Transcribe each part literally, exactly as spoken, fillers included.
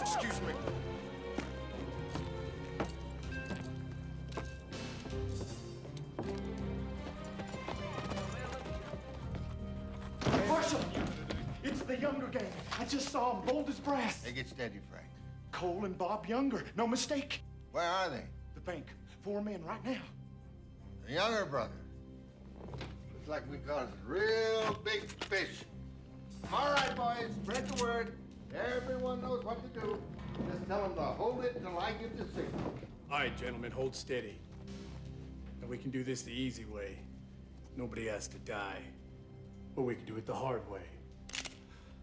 Excuse me. Marshal! It's the Younger gang. I just saw them bold as brass. They get steady, Frank. Cole and Bob Younger. No mistake. Where are they? The bank. Four men right now. The Younger brother. Looks like we got a real big fish. All right, boys. Spread the word. Everyone knows what to do. Just tell them to hold it until I give the signal. All right, gentlemen, hold steady. Now, we can do this the easy way. Nobody has to die. Or we can do it the hard way.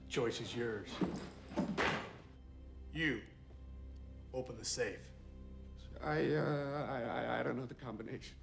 Choice is yours. You, open the safe. I, uh, I, I, I don't know the combination.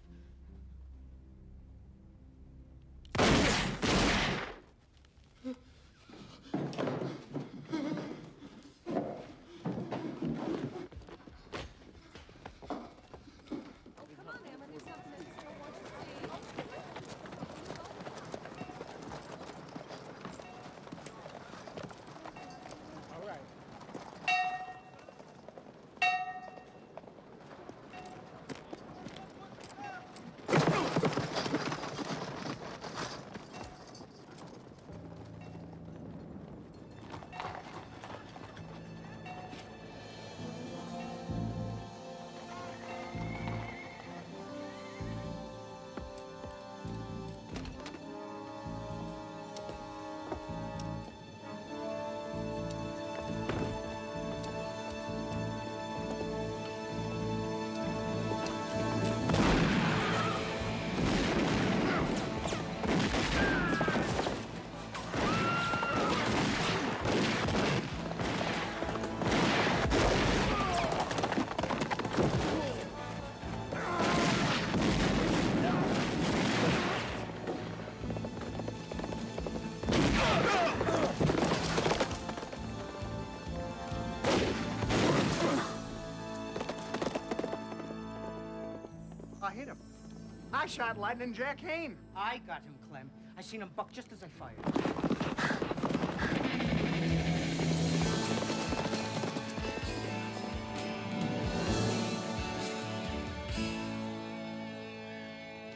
I shot Lightning Jack Kane. I got him, Clem. I seen him buck just as I fired.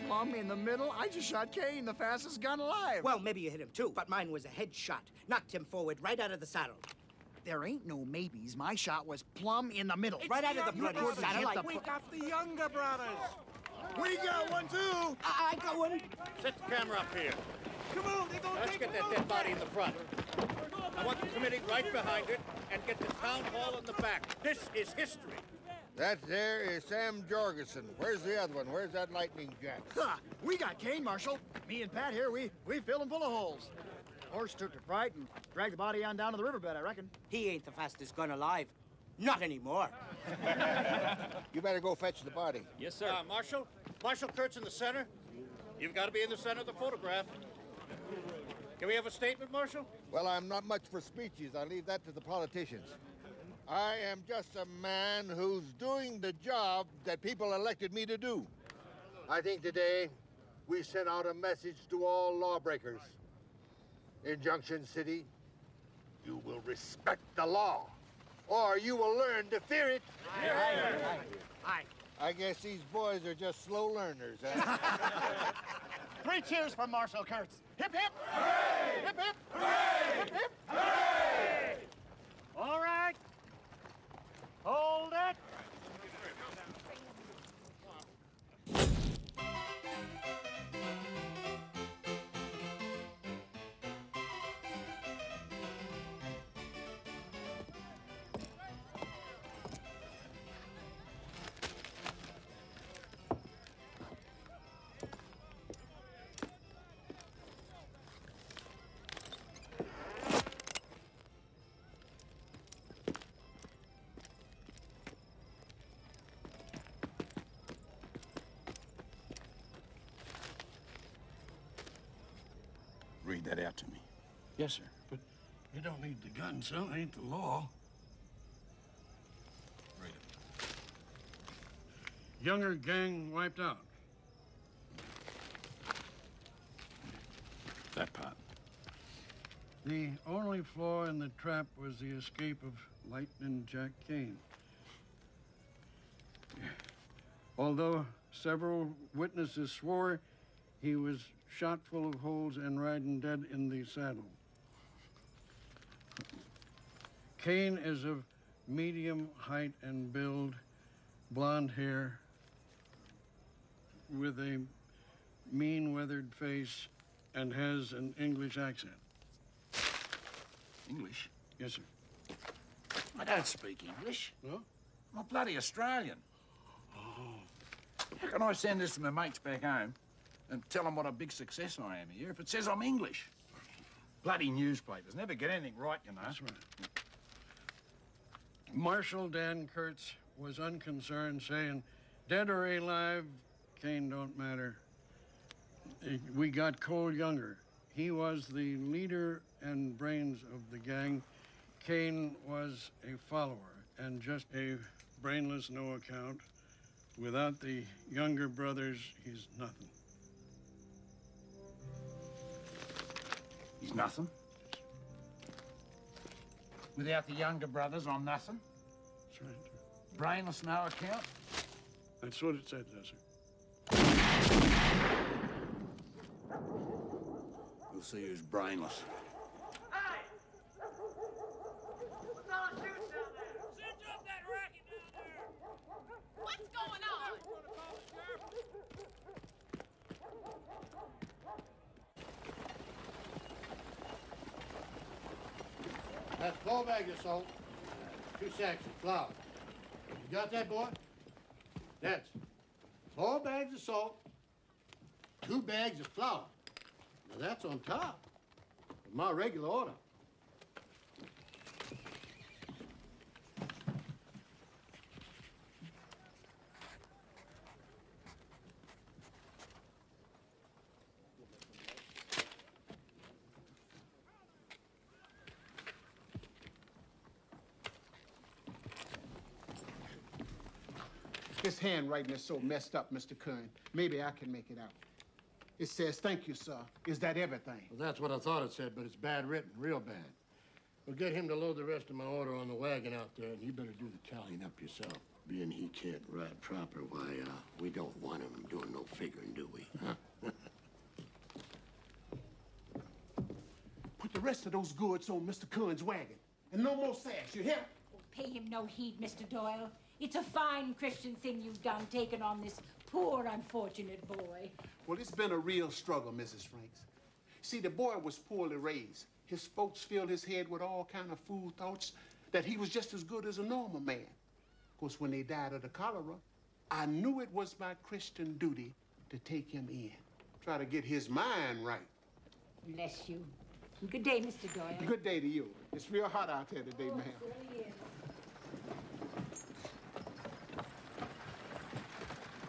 Mommy in the middle, I just shot Kane, the fastest gun alive. Well, maybe you hit him too, but mine was a headshot. Knocked him forward right out of the saddle. There ain't no maybes. My shot was plumb in the middle. It's right out of the bloody satellite. We got the Younger brothers. We got one, too. I, I got one. Set the camera up here. Come on, they're going to take it. Let's get that dead body in the front. I want the committee right behind it and get the town hall in the back. This is history. That there is Sam Jorgensen. Where's the other one? Where's that Lightning Jack? Ha! We got Kane, Marshal. Me and Pat here, we, we fill him full of holes. Horse took to fright and dragged the body on down to the riverbed, I reckon. He ain't the fastest gun alive. Not anymore. You better go fetch the body. Yes, sir. Uh, Marshal? Marshal Kurtz in the center? You've got to be in the center of the photograph. Can we have a statement, Marshal? Well, I'm not much for speeches. I leave that to the politicians. I am just a man who's doing the job that people elected me to do. I think today we sent out a message to all lawbreakers. In Junction City, you will respect the law, or you will learn to fear it. Aye. Aye. Aye. Aye. I guess these boys are just slow learners, huh? Three cheers for Marshal Kurtz. Hip, hip! Hooray! Hip, hip! Hooray! Hip, hip! Hooray! All right. Hold it. Read that out to me. Yes, sir. But you don't need the gun, son. It ain't the law. Read it. Younger gang wiped out. That part. The only flaw in the trap was the escape of Lightning Jack Kane. Although several witnesses swore he was shot full of holes and riding dead in the saddle. Kane is of medium height and build, blonde hair, with a mean weathered face, and has an English accent. English? Yes, sir. I don't speak English. No? I'm a bloody Australian. Oh. How can I send this to my mates back home and tell them what a big success I am here if it says I'm English? Bloody newspapers never get anything right, you know. That's right. Marshal Dan Kurtz was unconcerned, saying, dead or alive, Kane don't matter. We got Cole Younger. He was the leader and brains of the gang. Kane was a follower and just a brainless no-account. Without the Younger brothers, he's nothing. He's nothing. Without the Younger brothers, I'm nothing. That's right. Brainless, no account. That's what it said, sir. We'll see who's brainless. Hey! What's all shooting down there? Send up that racket down there! What's going on? That's four bags of salt, two sacks of flour. You got that, boy? That's four bags of salt, two bags of flour. Now that's on top of my regular order. This handwriting is so messed up, Mister Kern. Maybe I can make it out. It says, thank you, sir. Is that everything? Well, that's what I thought it said, but it's bad written, real bad. We'll get him to load the rest of my order on the wagon out there, and you better do the tallying up yourself. Being he can't ride proper, why, uh, we don't want him doing no figuring, do we? Huh? Put the rest of those goods on Mister Kern's wagon. And no more sass, you hear? Oh, pay him no heed, Mister Doyle. It's a fine Christian thing you've done, taking on this poor, unfortunate boy. Well, it's been a real struggle, Missus Franks. See, the boy was poorly raised. His folks filled his head with all kind of fool thoughts that he was just as good as a normal man. Of course, when they died of the cholera, I knew it was my Christian duty to take him in, try to get his mind right. Bless you. Good day, Mister Doyle. Good day to you. It's real hot out there today, oh, ma'am. Oh,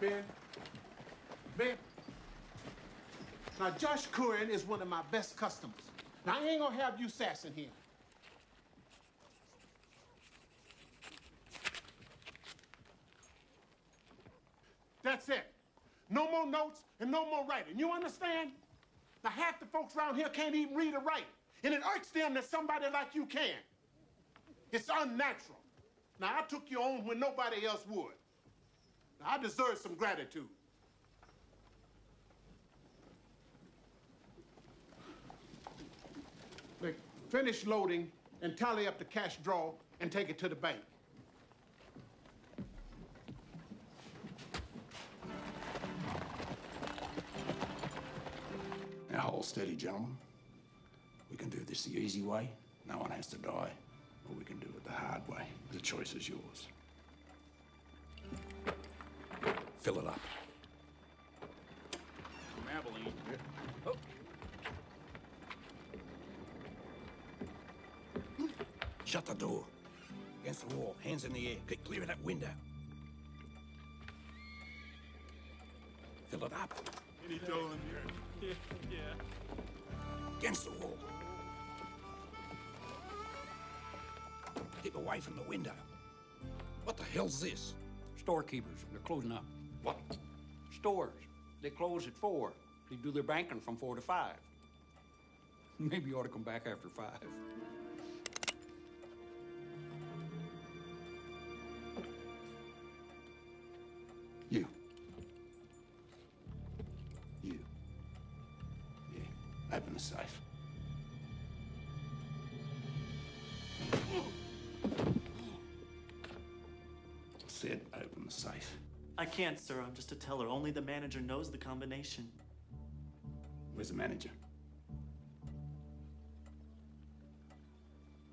yeah. Ben, Ben, now Josh Curran is one of my best customers. Now I ain't gonna have you sassing him. That's it. No more notes and no more writing. You understand? Now half the folks around here can't even read or write, and it irks them that somebody like you can. It's unnatural. Now I took you on when nobody else would. Now, I deserve some gratitude. Look, finish loading and tally up the cash draw and take it to the bank. Now, hold steady, gentlemen. We can do this the easy way. No one has to die. Or we can do it the hard way. The choice is yours. Fill it up. From Abilene. Oh. Shut the door. Against the wall. Hands in the air. Get clear of that window. Fill it up. Any Doyle in here? Yeah. Against the wall. Keep away from the window. What the hell's this? Storekeepers. They're closing up. What? Stores. They close at four. They do their banking from four to five. Maybe you ought to come back after five. You. You. Yeah. Open the safe. Said open the safe. I can't, sir. I'm just a teller. Only the manager knows the combination. Where's the manager?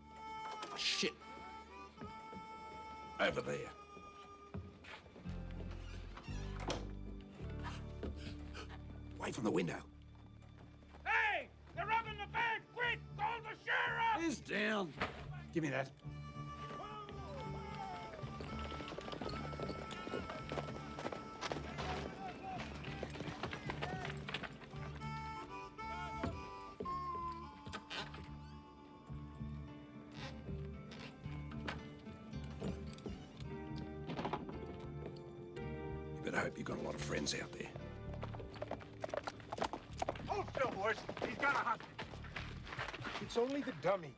Oh, shit. Over there. Away from the window. Hey! They're robbing the bank! Quick! Call the sheriff! He's down. Give me that. Out there. Hold still, boys. He's got a hostage. It's only the dummy.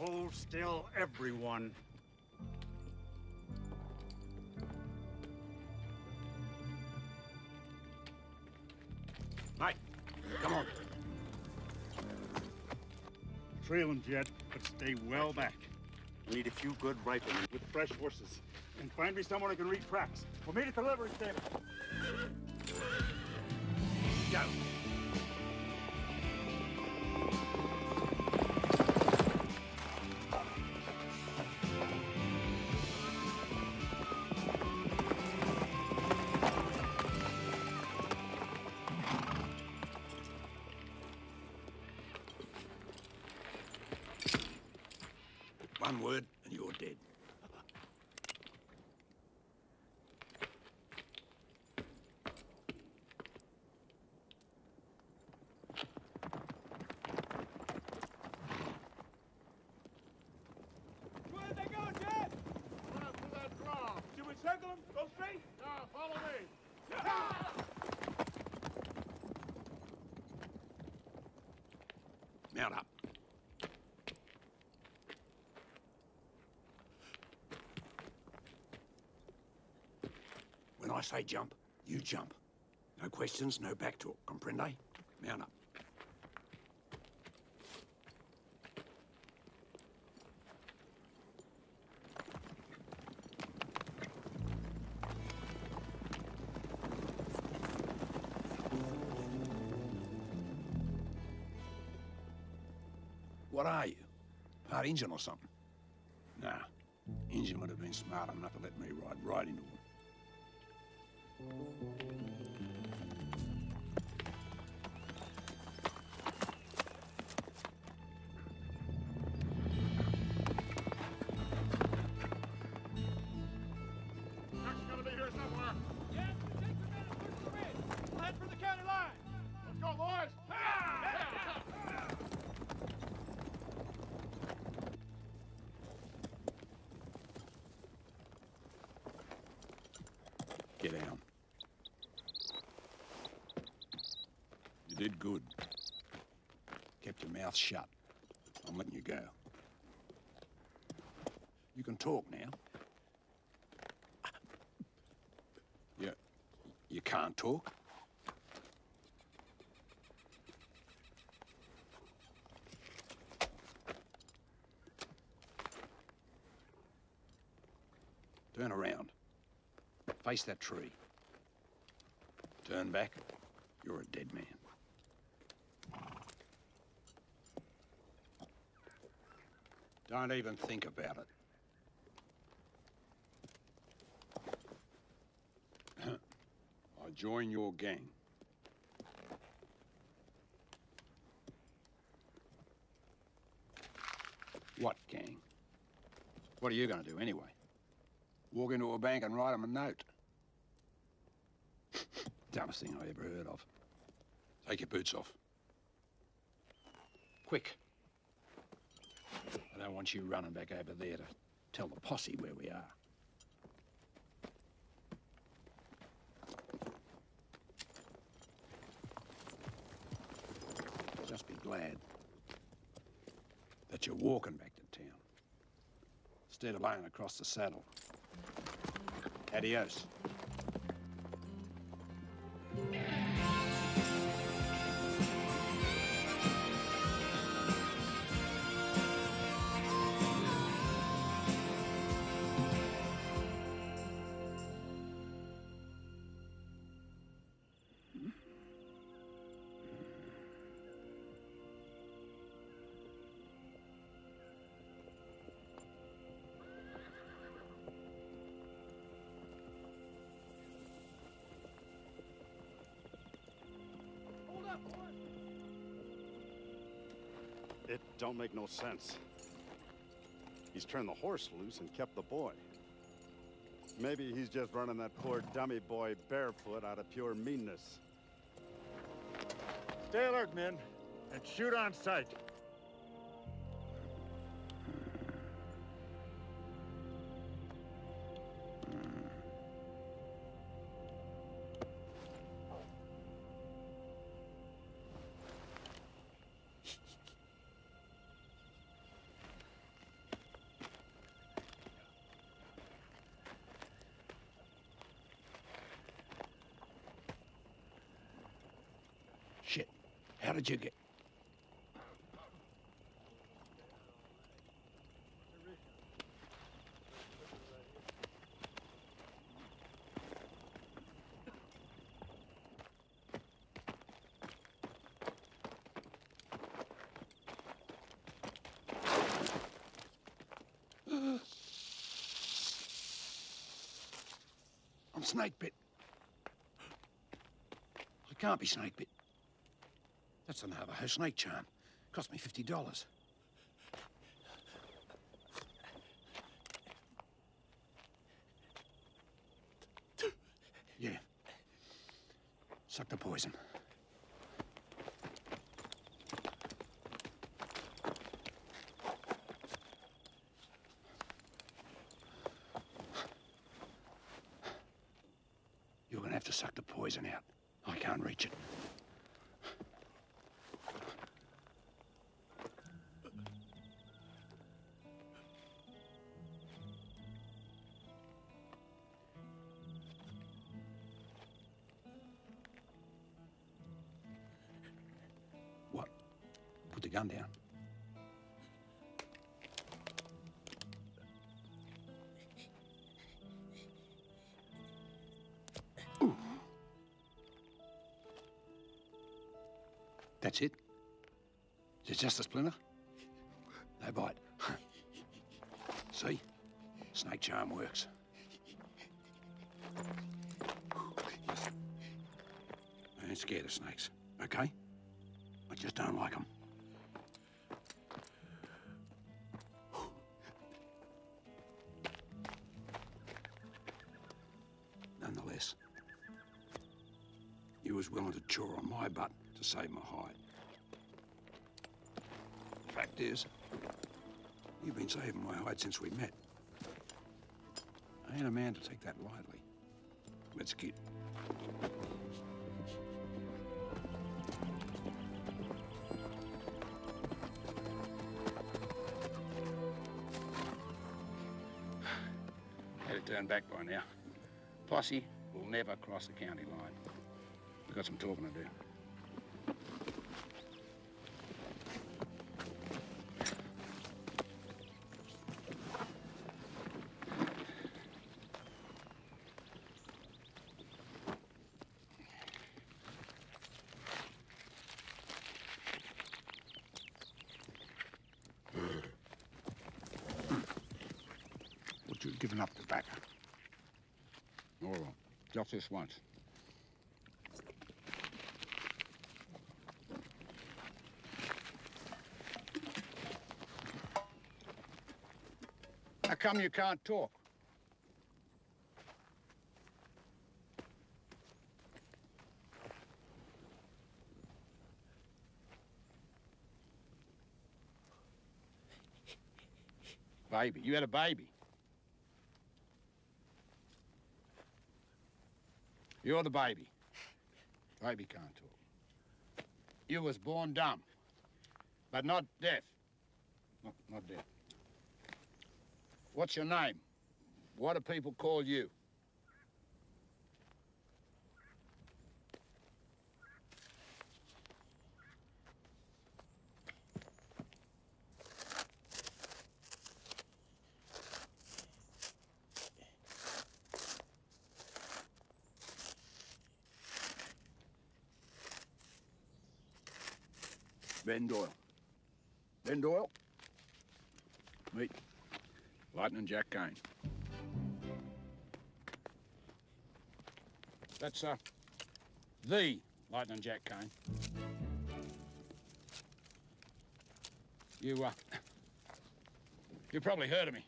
Hold still, everyone. Mike, come on. Trail him, Jet, but stay well back. We need a few good riflemen with fresh horses. And find me someone who can read tracks. We'll meet at the livery stable. Go. One word and you're dead. I say jump, you jump. No questions, no back talk. Comprende? Mount up. What are you? Part Injun or something? Nah. Injun would have been smart enough to let me ride right into him. Get down. You did good. Kept your mouth shut. I'm letting you go. You can talk now. Yeah. You can't talk. Turn around. Face that tree. Turn back. You're a dead man. Don't even think about it. I join your gang. What gang? What are you going to do anyway? Walk into a bank and write them a note. Dumbest thing I ever heard of. Take your boots off. Quick. I don't want you running back over there to tell the posse where we are. Just be glad that you're walking back to town instead of laying across the saddle. Adios. It don't make no sense. He's turned the horse loose and kept the boy. Maybe he's just running that poor dummy boy barefoot out of pure meanness. Stay alert, men, and shoot on sight. How did you get? I'm snake bit. I can't be snake bit. That's a Navajo snake charm. Cost me fifty dollars. Yeah. Suck the poison. You're gonna have to suck the poison out. I can't reach it. Gun down. Ooh. That's it? Is it just a splinter? They bite. See? Snake charm works. I ain't scared of snakes, okay? I just don't like them. Nonetheless, you was willing to chaw on my butt to save my hide. Fact is, you've been saving my hide since we met. I ain't a man to take that lightly. Let's get. Had it turned back by now. Posse will never cross the county line. We've got some talking to do. Giving up tobacco. Oh, just this once. How come you can't talk? Baby, you had a baby. You're the baby. Baby can't talk. You was born dumb, but not deaf. Not, not deaf. What's your name? What do people call you? Ben Doyle. Ben Doyle, meet Lightning Jack Kane. That's uh, the Lightning Jack Kane. You, uh, you probably heard of me.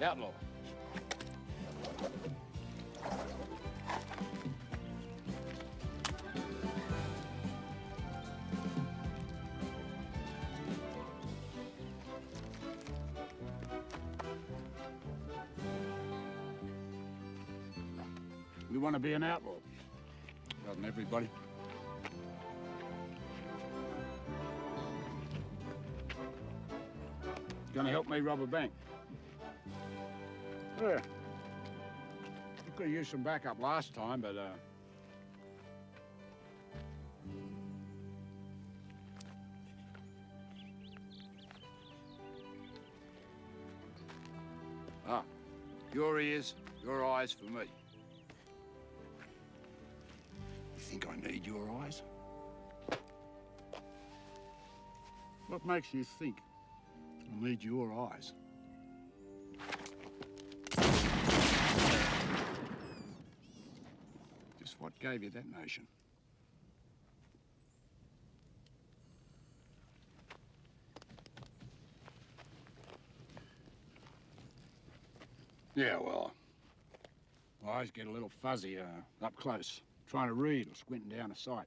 Outlaw. We want to be an outlaw. Doesn't everybody? Gonna help me rob a bank. Yeah. You could have used some backup last time, but, uh... Ah, your ears, your eyes for me. You think I need your eyes? What makes you think I need your eyes? What gave you that notion? Yeah, well, my eyes get a little fuzzy uh, up close. trying to read or squinting down a sight.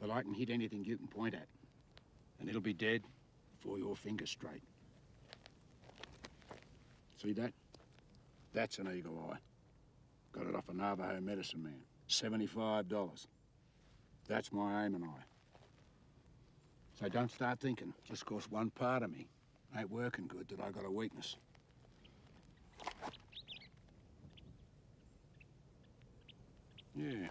The light can hit anything you can point at, and it'll be dead before your finger's straight. See that? That's an eagle eye. Got it off a Navajo medicine man. seventy-five dollars. That's my aim and eye. So don't start thinking, just cause one part of me ain't working good, that I got a weakness. Yeah.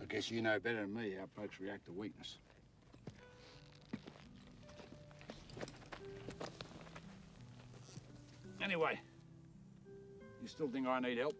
I guess you know better than me how folks react to weakness. Anyway, you still think I need help?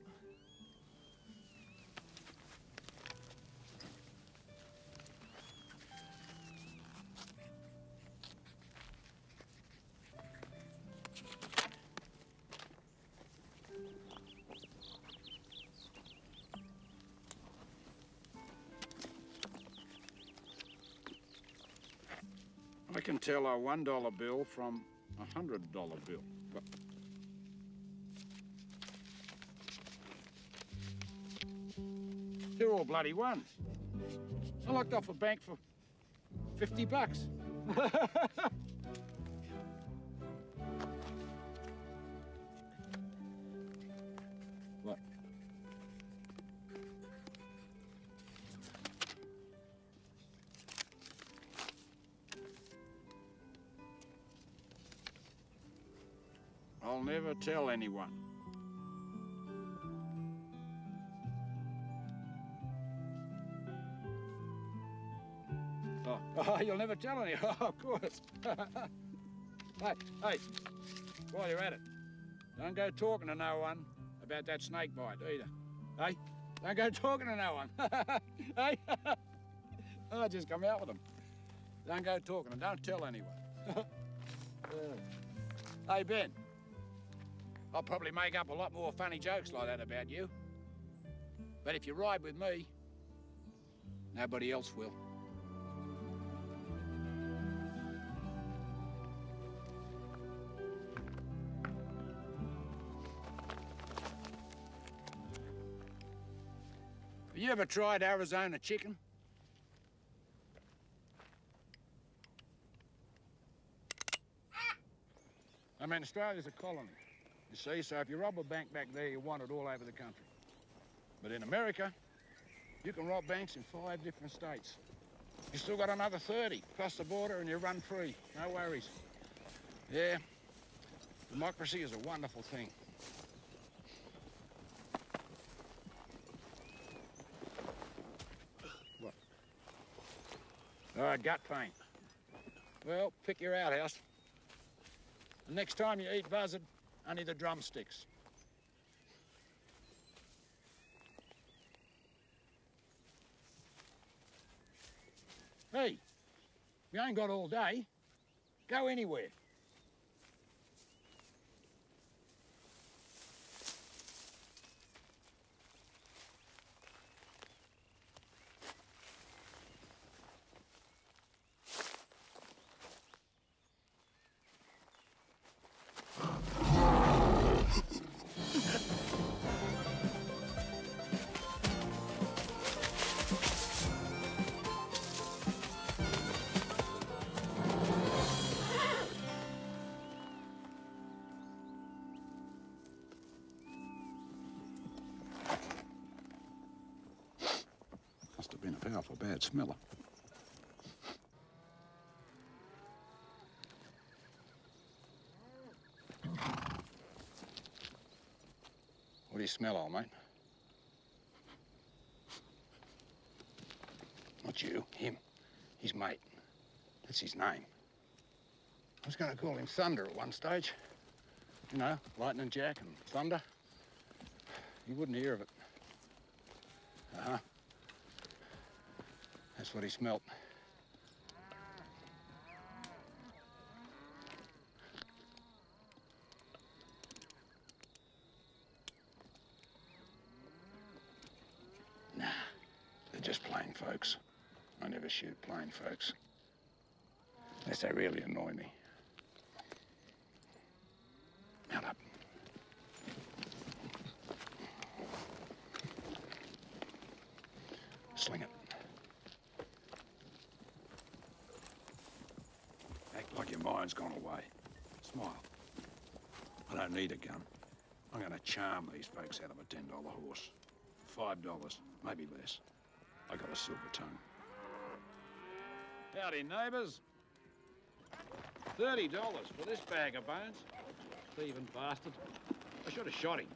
I can tell a one dollar bill from a hundred dollar bill. But they're all bloody ones. I locked off a bank for fifty bucks. What? I'll never tell anyone. Oh, you'll never tell any. Oh, of course. Hey, hey, while you're at it, don't go talking to no one about that snake bite either. Hey, don't go talking to no one. Hey, I just come out with them. Don't go talking and don't tell anyone. Hey, Ben, I'll probably make up a lot more funny jokes like that about you. But if you ride with me, nobody else will. You ever tried Arizona chicken? I mean, Australia's a colony, you see, so if you rob a bank back there, you want it all over the country. But in America, you can rob banks in five different states. You still got another thirty, cross the border and you run free, no worries. Yeah, democracy is a wonderful thing. All right, gut pain. Well, pick your outhouse. The next time you eat buzzard, only the drumsticks. Hey, you ain't got all day. Go anywhere. Powerful bad smeller. What do you smell, old mate? Not you, him. His mate. That's his name. I was going to call him Thunder at one stage. You know, Lightning Jack and Thunder. You wouldn't hear of it. Uh-huh. That's what he smelt. Nah, they're just plain folks. I never shoot plain folks. Unless they really annoy me. Mount up. Sling it. Act like your mind's gone away. Smile. I don't need a gun. I'm going to charm these folks out of a ten dollar horse. Five dollars, maybe less. I got a silver tongue. Howdy, neighbours. Thirty dollars for this bag of bones. Thieving bastard. I should have shot him.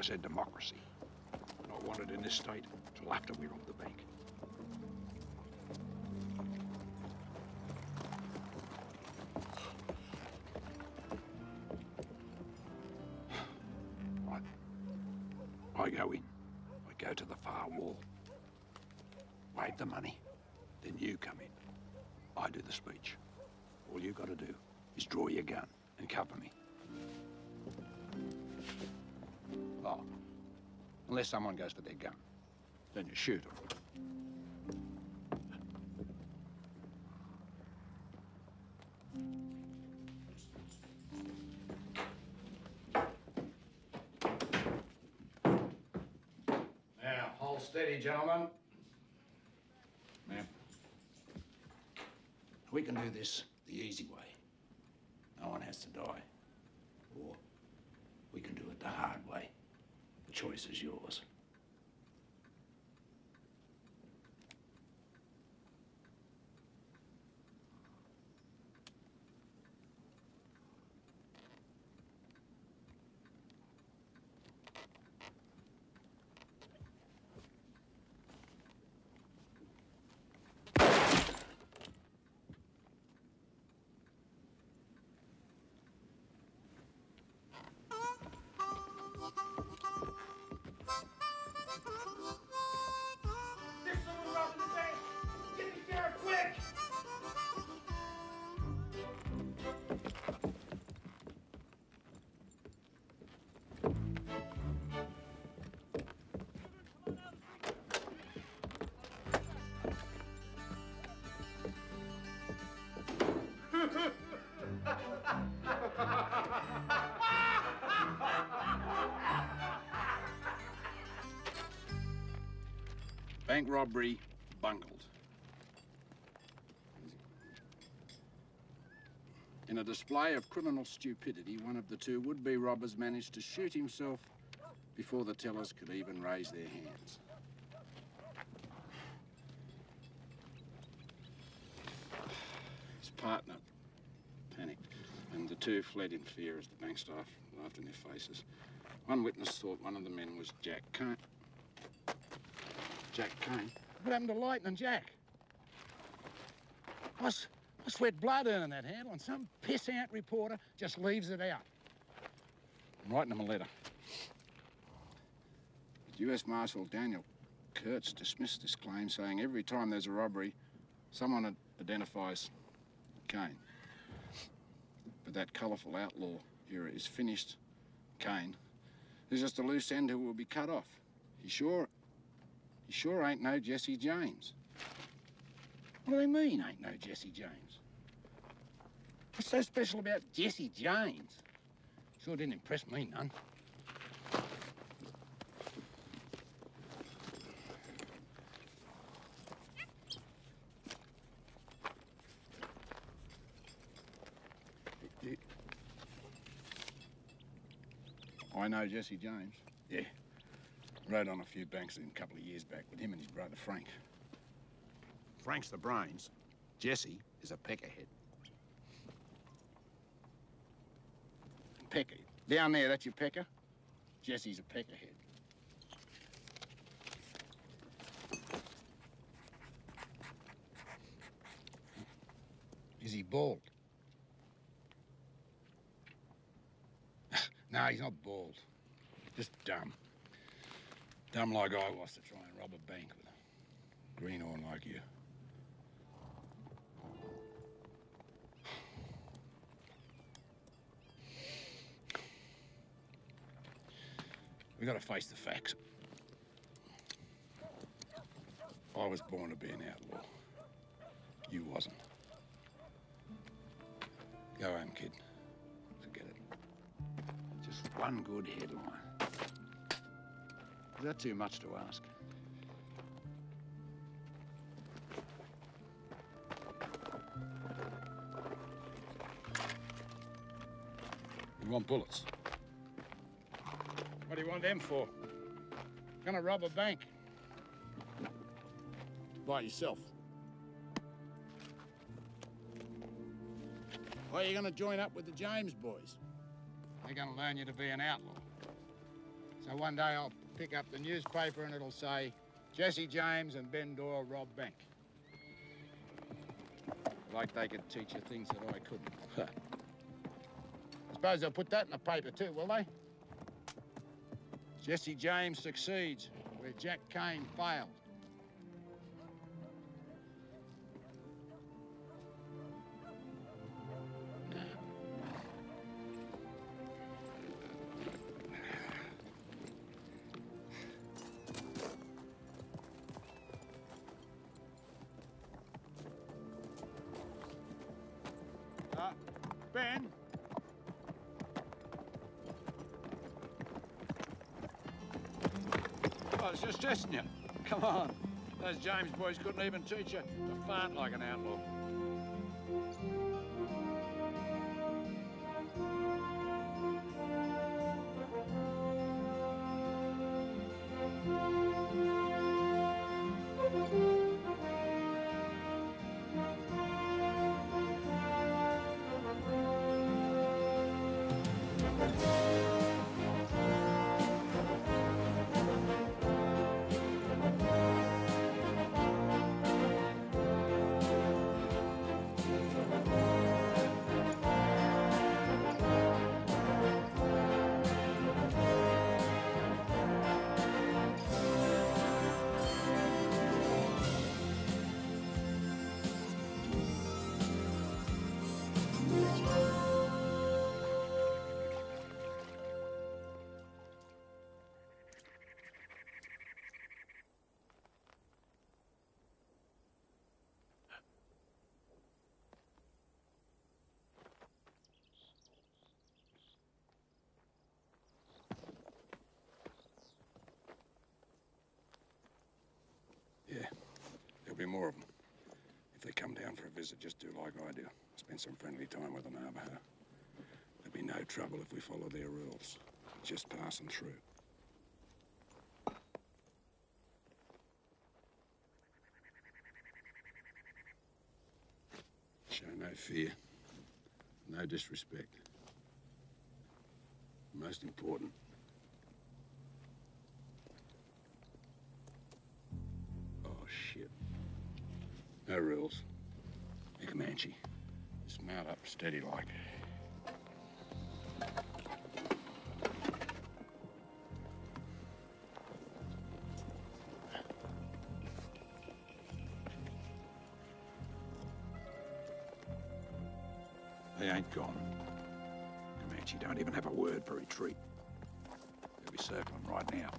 Said democracy. Not wanted in this state till after we robbed the bank. Right. I go in. I go to the far wall. Wave the money. Then you come in. I do the speech. All you got to do is draw your gun and cover me. Unless someone goes to their gun, then you shoot them. Now, hold steady, gentlemen. Ma'am, we can do this the easy way. No one has to die. Or we can do it the hard way. The choice is yours. Bank robbery bungled. In a display of criminal stupidity, one of the two would-be robbers managed to shoot himself before the tellers could even raise their hands. His partner panicked, and the two fled in fear as the bank staff laughed in their faces. One witness thought one of the men was Jack Kane. Jack Kane. What happened to Lightning Jack? I, I sweat blood earning that handle, and some piss-ant reporter just leaves it out. I'm writing him a letter. But U S Marshal Dan Kurtz dismissed this claim, saying every time there's a robbery, someone identifies Kane. But that colourful outlaw era is finished. Kane is just a loose end who will be cut off. He sure... You sure ain't no Jesse James. What do they mean, ain't no Jesse James? What's so special about Jesse James? Sure didn't impress me none. I know Jesse James. Yeah. Rode on a few banks in a couple of years back with him and his brother, Frank. Frank's the brains. Jesse is a peckerhead. Pecker. Down there, that's your pecker? Jesse's a peckerhead. Is he bald? No, he's not bald. Just dumb. Dumb like I was to try and rob a bank with a greenhorn like you. We gotta face the facts. I was born to be an outlaw. You wasn't. Go home, kid. Forget it. Just one good headline. Is that too much to ask? You want bullets? What do you want them for? Gonna rob a bank. By yourself. Or you're gonna join up with the James boys. They're gonna learn you to be an outlaw. So one day I'll pick up the newspaper and it'll say, Jesse James and Ben Doyle rob bank. Like they could teach you things that I couldn't. I suppose they'll put that in the paper too, will they? Jesse James succeeds where Jack Kane failed. Just testing you. Come on. Those James boys couldn't even teach you to fart like an outlaw. Be more of them. If they come down for a visit, just do like I do. Spend some friendly time with the Navajo. There'll be no trouble if we follow their rules. Just passing through. Show no fear, no disrespect. Most important, no rules. A Comanche. Just mount up steady like. They ain't gone. Comanche don't even have a word for retreat. They'll be circling right now.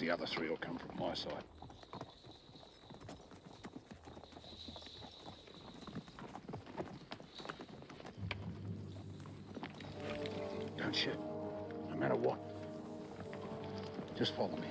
The other three will come from my side. Don't shoot, no matter what. Just follow me.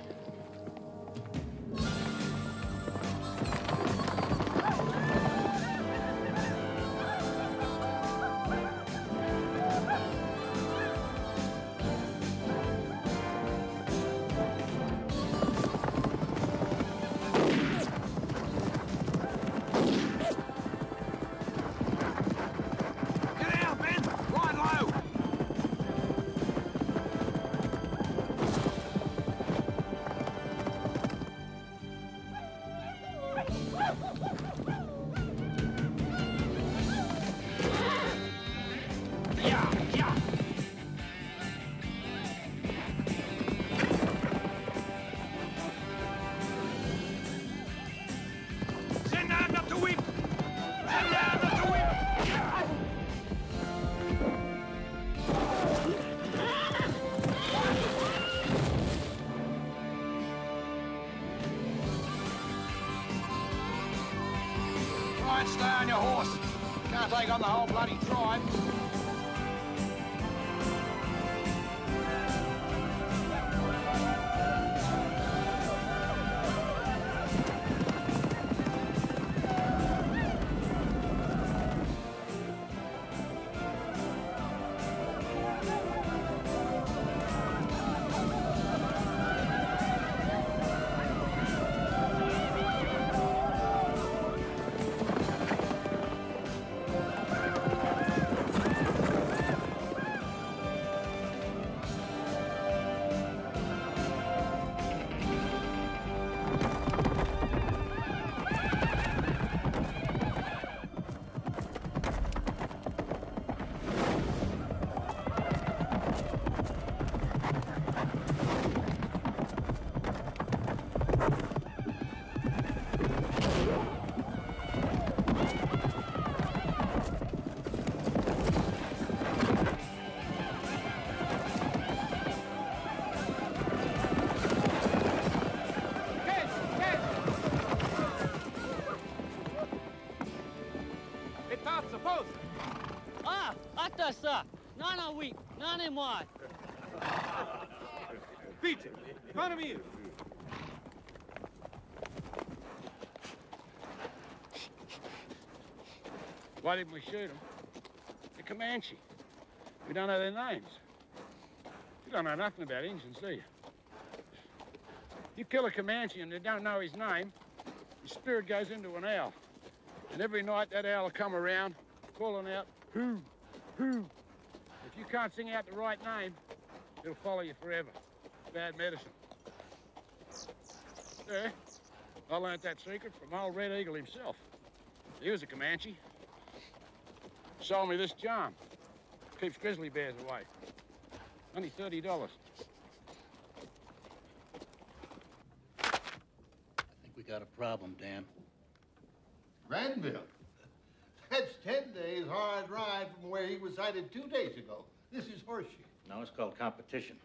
take on the whole bloody tribe. Beach it! In front of you! Why didn't we shoot them? The Comanche. We don't know their names. You don't know nothing about Indians, do you? You kill a Comanche and they don't know his name, his spirit goes into an owl. And every night that owl will come around, calling out, who, who. If you can't sing out the right name, it'll follow you forever. Bad medicine. Yeah, I learned that secret from old Red Eagle himself. He was a Comanche. Sold me this charm. Keeps grizzly bears away. Only thirty dollars. I think we got a problem, Dan. Randville? That's ten days hard ride from where he was sighted two days ago. This is horseshit. No, it's called competition.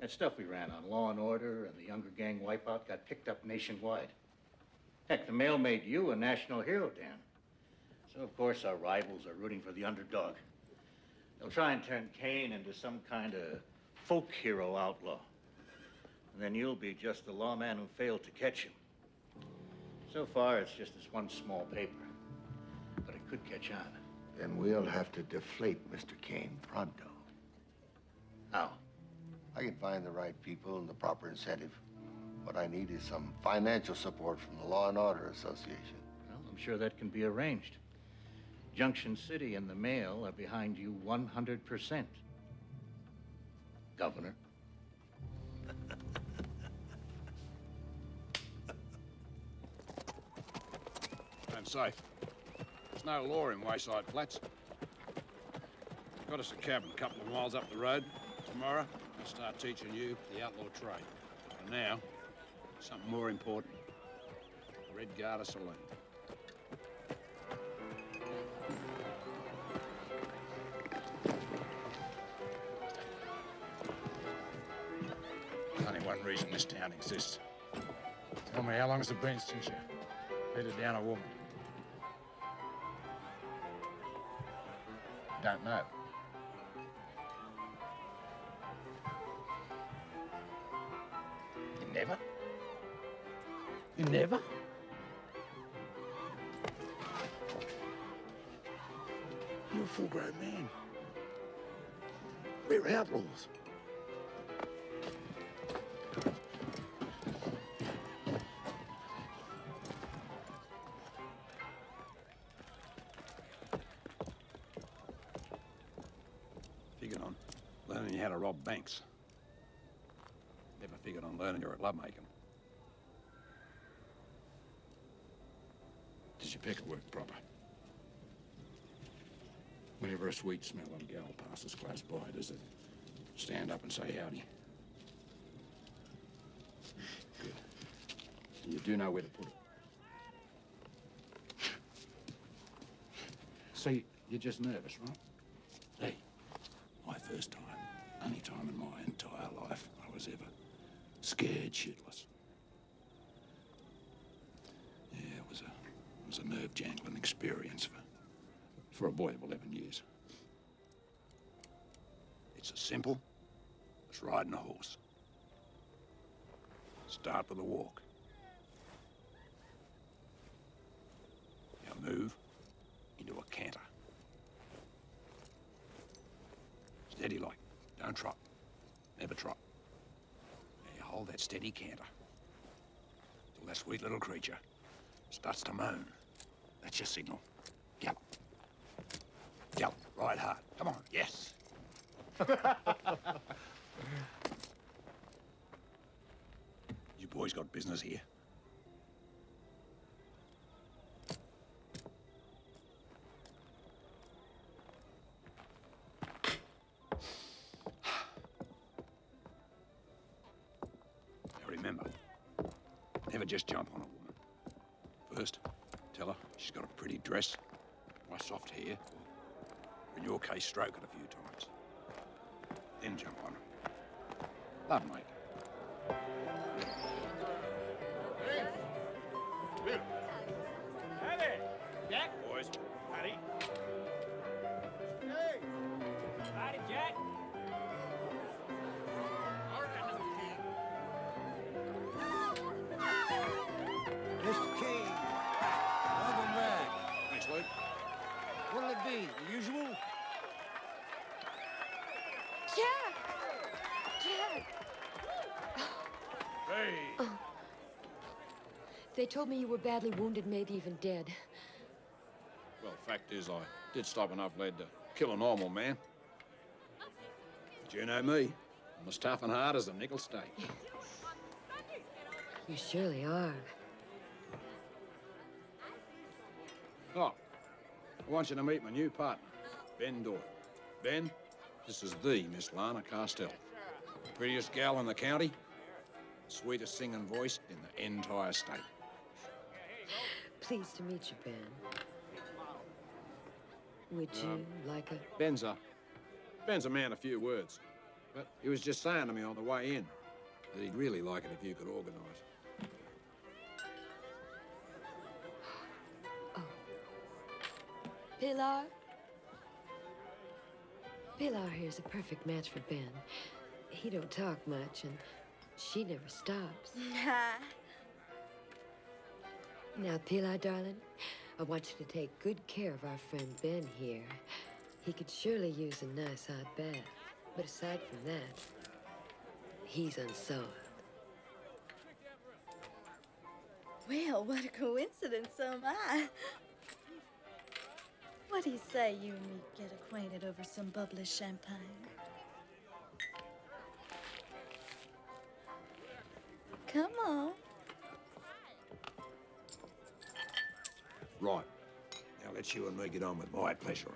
That stuff we ran on Law and Order and the Younger gang wipeout got picked up nationwide. Heck, the Mail made you a national hero, Dan. So, of course, our rivals are rooting for the underdog. They'll try and turn Kane into some kind of folk hero outlaw. And then you'll be just the lawman who failed to catch him. So far, it's just this one small paper. But it could catch on. Then we'll have to deflate Mister Kane pronto. How? I can find the right people and the proper incentive. What I need is some financial support from the Law and Order Association. Well, I'm sure that can be arranged. Junction City and the Mail are behind you one hundred percent. Governor. I'm safe. There's no law in Wayside Flats. Got us a cabin a couple of miles up the road. Tomorrow, I'll start teaching you the outlaw trade. And now, something more important. The Red Garter Saloon. There's only one reason this town exists. Tell me, how long has it been since you bedded down a woman? Don't know. Never? You never? You're a full-grown man. We're outlaws. Figured on learning how to rob banks. Figured on learning you're at lovemaking. Did your pick work proper? Whenever a sweet smell on a gal passes close by, does it stand up and say howdy? Good. And you do know where to put it. See, you're just nervous, right? Hey, my first time, only time in my entire life I was ever scared shitless. Yeah, it was a it was a nerve-jangling experience for for a boy of eleven years. It's as simple as riding a horse. Start with a walk. Now move into a canter. Steady like, don't trot, never trot. Now you hold that steady canter till that sweet little creature starts to moan. That's your signal. Gallop. Gallop, ride hard. Come on, yes. You boys got business here? Just jump on a woman. First, tell her she's got a pretty dress, nice soft hair, or in your case, stroke it a few times. Then jump on her. Love, mate. They told me you were badly wounded, maybe even dead. Well, the fact is, I did stop enough lead to kill a normal man. But you know me. I'm as tough and hard as a nickel steak. You surely are. Oh, I want you to meet my new partner, Ben Doyle. Ben, this is the Miss Lana Castell. Prettiest gal in the county, sweetest singing voice in the entire state. Pleased to meet you, Ben. Would you um, like a... Ben's a... Ben's a man of few words. But he was just saying to me on the way in that he'd really like it if you could organise. Oh. Pilar? Pilar here's a perfect match for Ben. He don't talk much, and she never stops. Now, Pilar, darling, I want you to take good care of our friend Ben here. He could surely use a nice hot bath. But aside from that, he's unsoiled. Well, what a coincidence, so am I. What do you say you and me get acquainted over some bubbly champagne? Come on. Right. Now let's you and me get on with my pleasure.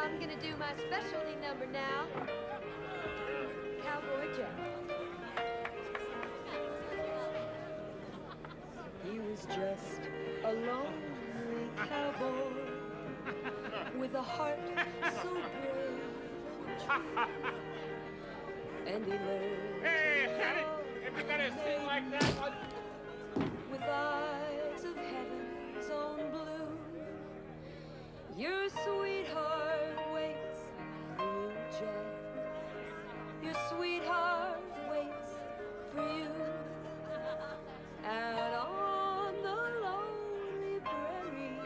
I'm gonna do my specialty number now. Cowboy Jack. He was just a lonely cowboy with a heart so brave. And he learned hey, to if you're gonna sing like that, I'll... with eyes of heaven's own blue, your sweetheart waits for you, Jack. Your sweetheart waits for you. Out on the lonely prairie.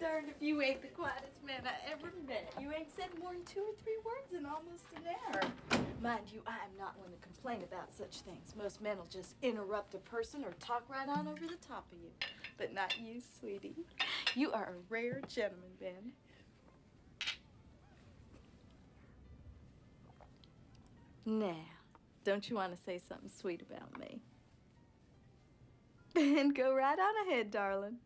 Darn if you ain't the quietest man I ever met. You ain't said more than two or three words in almost an hour. Mind you, I am not one to complain about such things. Most men will just interrupt a person or talk right on over the top of you. But not you, sweetie. You are a rare gentleman, Ben. Now, don't you want to say something sweet about me? Then go right on ahead, darling.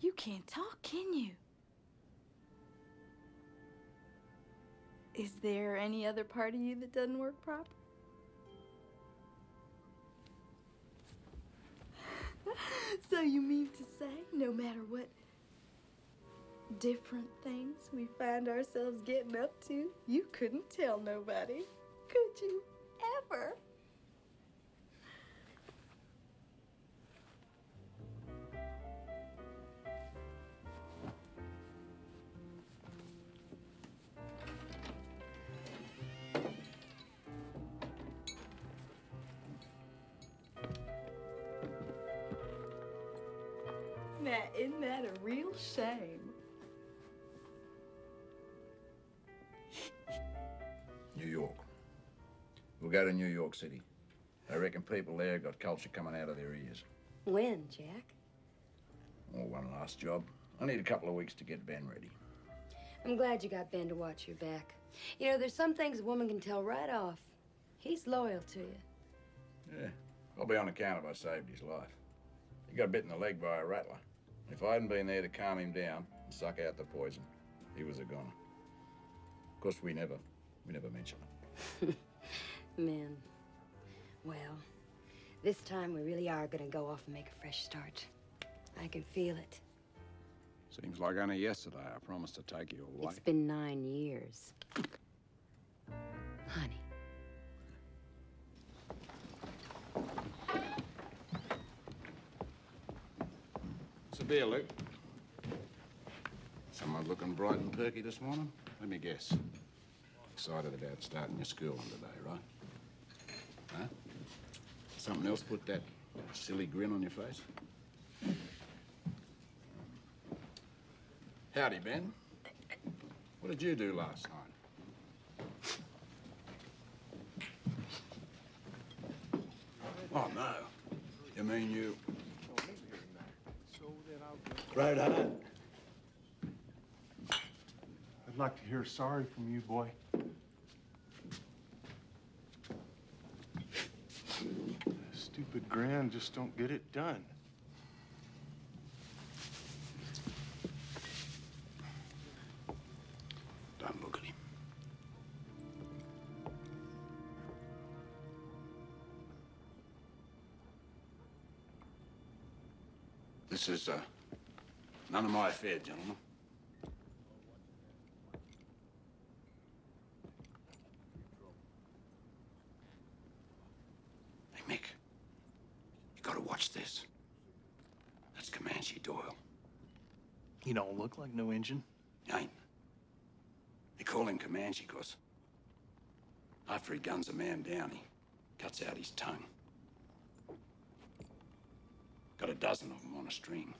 You can't talk, can you? Is there any other part of you that doesn't work properly? So you mean to say, no matter what different things we find ourselves getting up to, you couldn't tell nobody, could you ever? Now, isn't that a real shame? New York. We'll go to New York City. I reckon people there got culture coming out of their ears. When, Jack? Oh, one last job. I need a couple of weeks to get Ben ready. I'm glad you got Ben to watch your back. You know, there's some things a woman can tell right off. He's loyal to you. Yeah. I'll be on account if I saved his life. He got bit in the leg by a rattler. If I hadn't been there to calm him down and suck out the poison, he was a goner. Of course, we never, we never mention it. Men. Well, this time we really are gonna go off and make a fresh start. I can feel it. Seems like only yesterday I promised to take you away. It's been nine years. Honey. It's a beer, Luke. Someone looking bright and perky this morning? Let me guess. Excited about starting your schooling today, right? Huh? Something else put that silly grin on your face? Howdy, Ben. What did you do last night? Oh, no. You mean you... Right on. I'd like to hear sorry from you, boy. Stupid grand just don't get it done. Don't look at him. This is, uh, none of my affair, gentlemen. Hey, Mick, you gotta watch this. That's Comanche Doyle. He don't look like no Injun. Ain't. They call him Comanche because after he guns a man down, he cuts out his tongue. Got a dozen of them on a string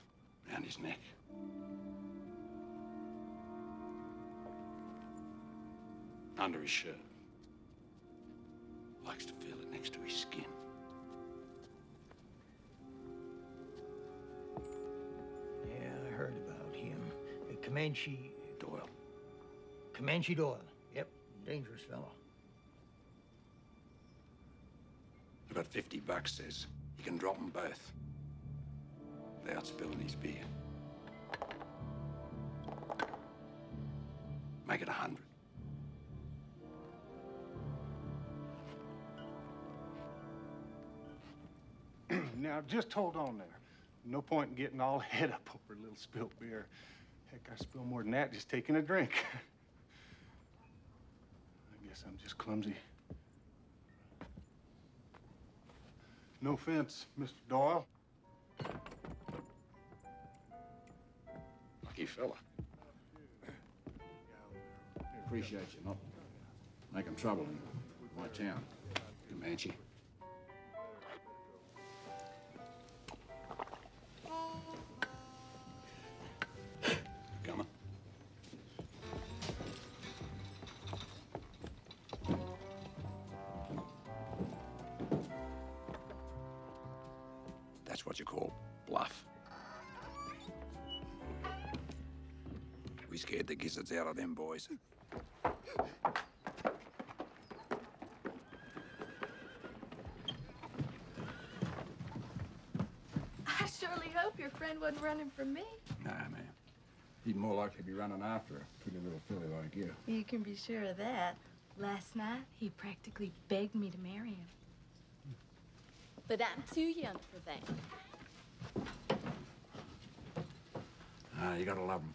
around his neck. Under his shirt. Likes to feel it next to his skin. Yeah, I heard about him. Uh, Comanche... Doyle. Comanche Doyle. Yep, dangerous fellow. I got fifty bucks, says. You can drop them both. Without spilling his beer. Make it a hundred. Now, just hold on there. No point in getting all head up over a little spilt beer. Heck, I spill more than that just taking a drink. I guess I'm just clumsy. No offense, Mister Doyle. Lucky fella. Appreciate you not making trouble in my town, Comanche. Coming. That's what you call bluff. We scared the gizzards out of them boys. I surely hope your friend wasn't running from me. Nah, ma'am. He'd more likely be running after a pretty little filly like you. You can be sure of that. Last night, he practically begged me to marry him. But I'm too young for that. Ah, you gotta love him.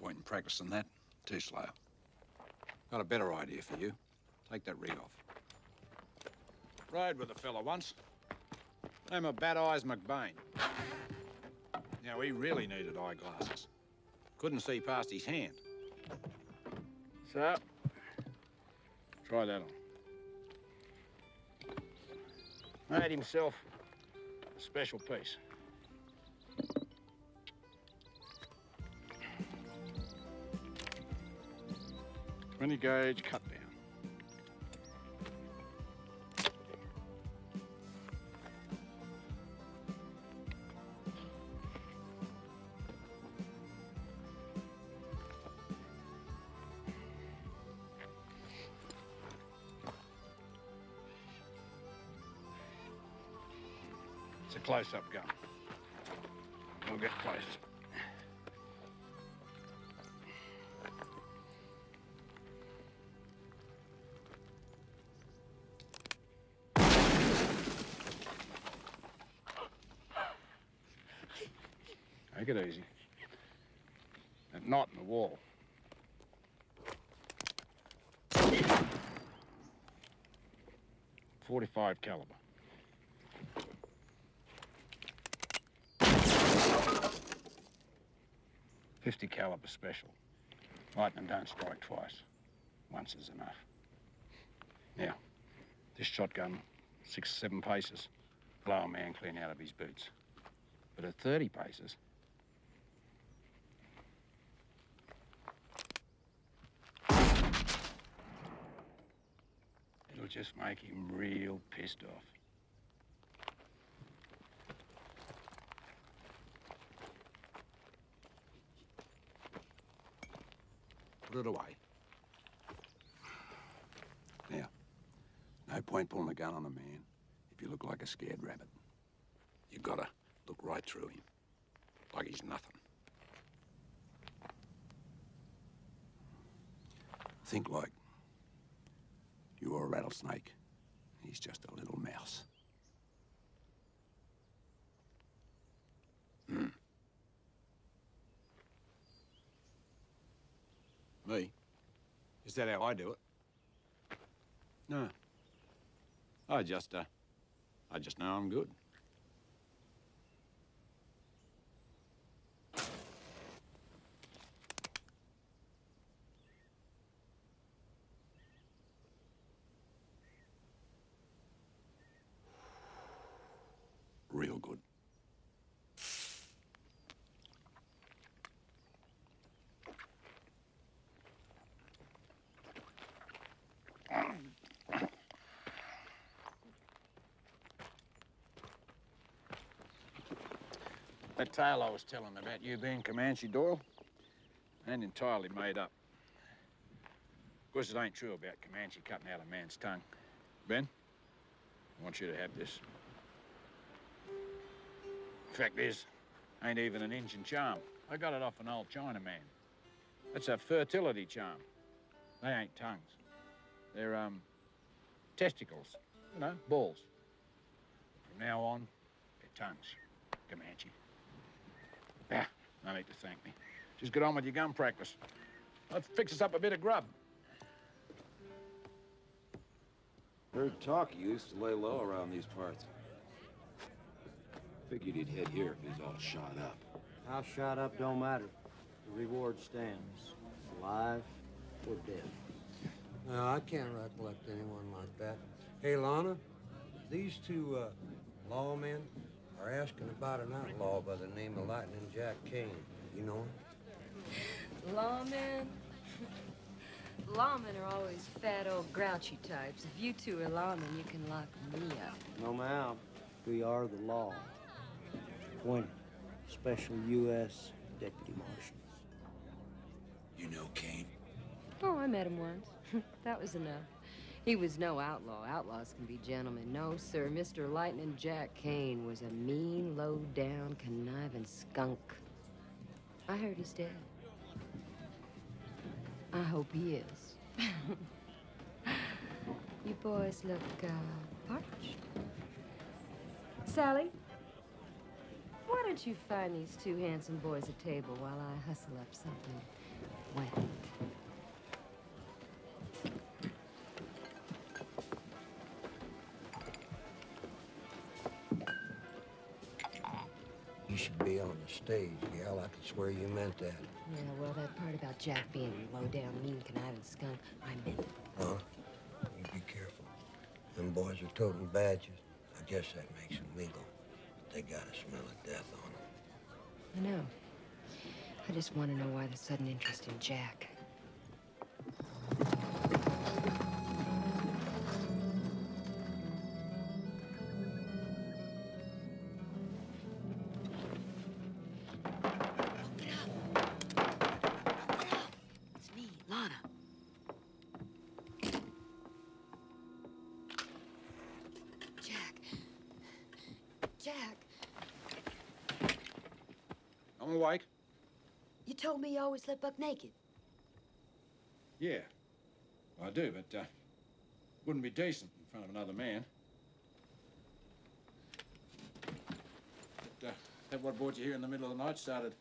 point in practicing that. Too slow. Got a better idea for you. Take that rig off. Rode with a fella once. Name of Bat Eyes McBain. Now, he really needed eyeglasses. Couldn't see past his hand. So, try that on. Made himself a special piece. twenty gauge cut down. It's a close-up gun. We'll get close. Take it easy. That knot in the wall. forty-five caliber. fifty caliber special. Lightning don't strike twice. Once is enough. Now, this shotgun, six, seven paces, blow a man clean out of his boots. But at thirty paces, just make him real pissed off. Put it away. Now, no point pulling a gun on a man if you look like a scared rabbit. You've got to look right through him, like he's nothing. Think like you're a rattlesnake, he's just a little mouse. Hmm. Me? Is that how I do it? No. I just, uh, I just know I'm good. That tale I was telling about you being Comanche Doyle ain't entirely made up. Of course, it ain't true about Comanche cutting out a man's tongue. Ben, I want you to have this. Fact is, ain't even an Injun charm. I got it off an old Chinaman. That's a fertility charm. They ain't tongues. They're, um, testicles, you know, balls. From now on, they're tongues, Comanche. Ah, no need to thank me. Just get on with your gun practice. Let's fix us up a bit of grub. Heard talk you used to lay low around these parts. Figured he'd head here if he's all shot up. How shot up don't matter. The reward stands, alive or dead. No, I can't recollect anyone like that. Hey, Lana, these two uh, lawmen are asking about an outlaw by the name of Lightning Jack Kane. You know him? Lawmen? Lawmen are always fat old grouchy types. If you two are lawmen, you can lock me up. No, ma'am. We are the law. Appointed Special U S Deputy Marshals. You know Kane? Oh, I met him once. That was enough. He was no outlaw. Outlaws can be gentlemen. No, sir. Mister Lightning Jack Kane was a mean, low-down, conniving skunk. I heard he's dead. I hope he is. You boys look, uh, parched. Sally, why don't you find these two handsome boys a table while I hustle up something went. You should be on the stage, gal. I could swear you meant that. Yeah, well, that part about Jack being low-down, mean, conniving skunk, I meant it. Huh? You be careful. Them boys are toting badges. I guess that makes them legal. But they got a smell of death on them. I know. I just want to know why the sudden interest in Jack. Told me you always slept buck naked. Yeah, well, I do, but uh, wouldn't be decent in front of another man. But, uh, that what brought you here in the middle of the night? Started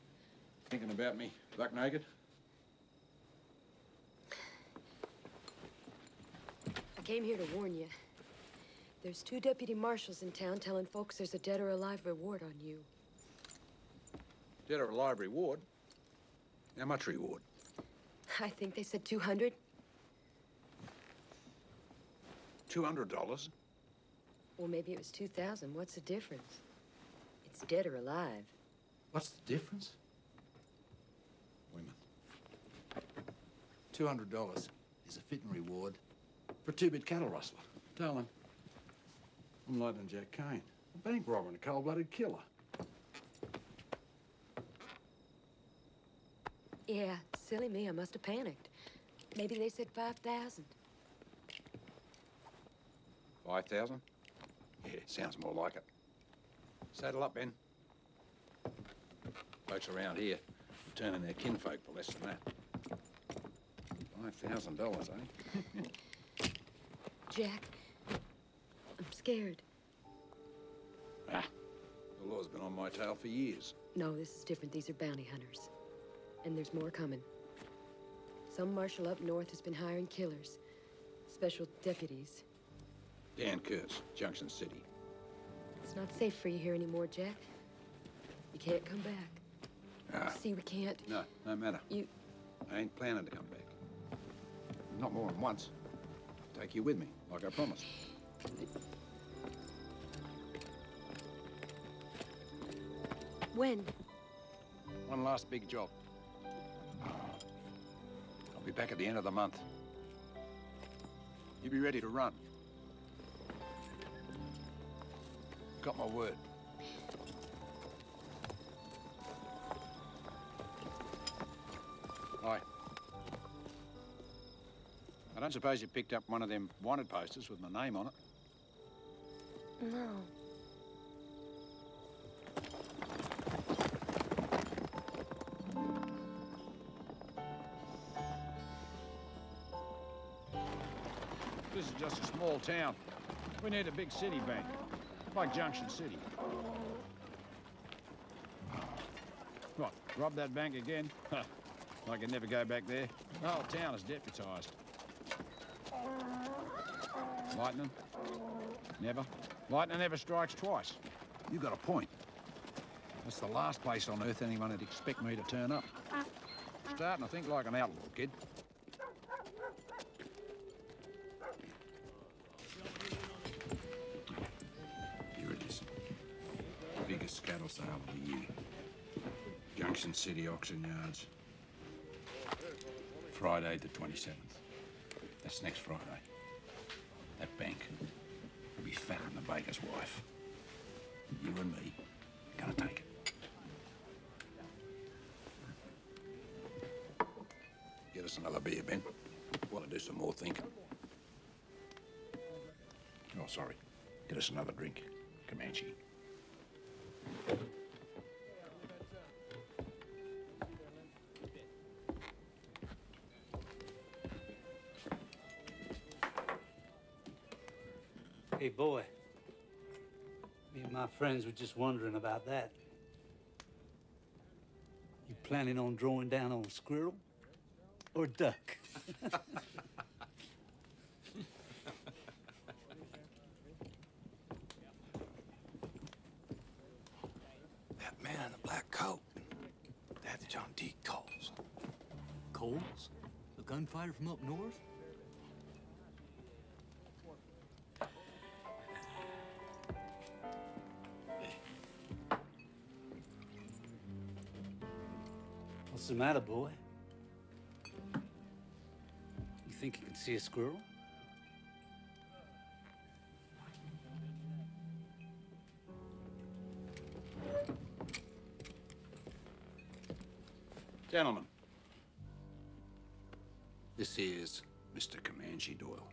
thinking about me buck naked? I came here to warn you. There's two deputy marshals in town telling folks there's a dead or alive reward on you. Dead or alive reward? How much reward? I think they said two hundred dollars. two hundred dollars? Well, maybe it was two thousand dollars. What's the difference? It's dead or alive. What's the difference? Women. two hundred dollars is a fitting reward for a two-bit cattle rustler. Darling, I'm Lightning Jack Kane, a bank robber and a cold-blooded killer. Yeah, silly me, I must have panicked. Maybe they said five thousand. five thousand? Yeah, sounds more like it. Saddle up, Ben. Folks around here are turning their kinfolk for less than that. five thousand dollars, eh? Jack, I'm scared. Ah, the law's been on my tail for years. No, this is different. These are bounty hunters. And there's more coming. Some marshal up north has been hiring killers. Special deputies. Dan Kurtz, Junction City. It's not safe for you here anymore, Jack. You can't come back. Uh, See, we can't. No, no matter. You... I ain't planning to come back. Not more than once. I'll take you with me, like I promised. When? One last big job. I'll be back at the end of the month. You be ready to run. Got my word. Right. I don't suppose you picked up one of them wanted posters with my name on it? No. This is just a small town. We need a big city bank, like Junction City. What, rob that bank again? I can never go back there. The whole town is deputised. Lightning? Never. Lightning never strikes twice. You got a point. That's the last place on earth anyone would expect me to turn up. Starting to think like an outlaw, kid. Cattle sale of the year. Junction City auction yards. Friday the twenty-seventh. That's next Friday. That bank will be fatter than the baker's wife. You and me are gonna take it. Get us another beer, Ben. Want to do some more thinking. Oh, sorry. Get us another drink, Comanche. Hey, boy. Me and my friends were just wondering about that. You planning on drawing down on Squirrel? or duck. That man in the black coat, that's John D. Coles. Coles? The gunfighter from up north? What's the matter, boy? You think you can see a squirrel? Gentlemen, this is Mister Comanche Doyle.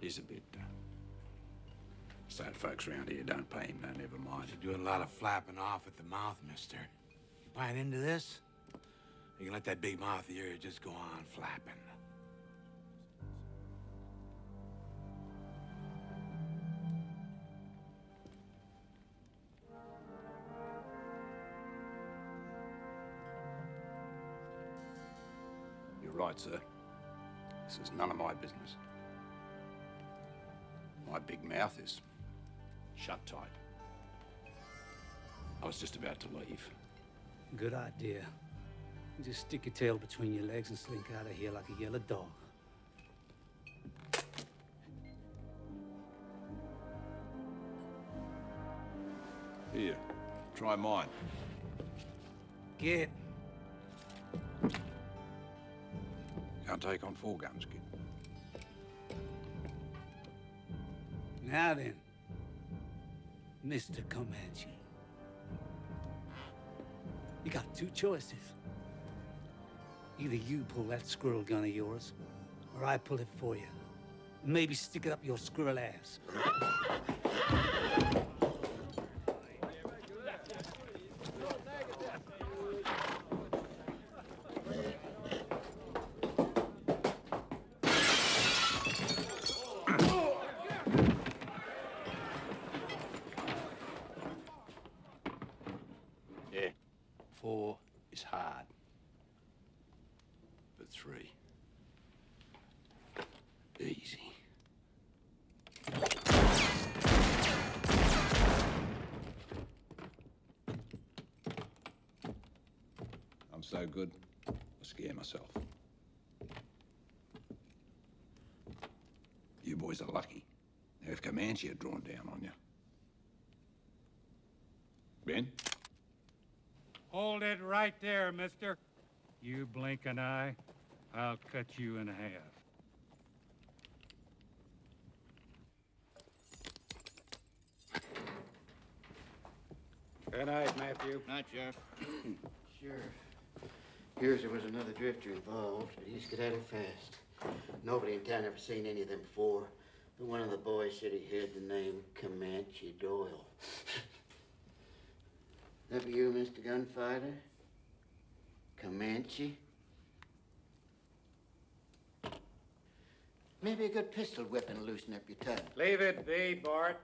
He's a bit uh, sad folks around here don't pay him, no, never mind. You're doing a lot of flapping off at the mouth, mister. You buying into this? You can let that big mouth of yours just go on flapping. Right, sir. This is none of my business. My big mouth is shut tight. I was just about to leave. Good idea. You just stick your tail between your legs and slink out of here like a yellow dog. Here, try mine. Get. Can't take on four guns, kid. Now then, Mister Comanche, you got two choices. Either you pull that squirrel gun of yours, or I pull it for you. Maybe stick it up your squirrel ass. So good, I scare myself. You boys are lucky. Now, if Comanche had drawn down on you. Ben? Hold it right there, mister. You blink an eye, I'll cut you in half. Good night, Matthew. Night, Sheriff. Sure. Here's there was another drifter involved, but he's skedaddled fast. Nobody in town ever seen any of them before, but one of the boys said he heard the name Comanche Doyle. That be you, Mister Gunfighter? Comanche? Maybe a good pistol whipping will loosen up your tongue. Leave it be, Bart.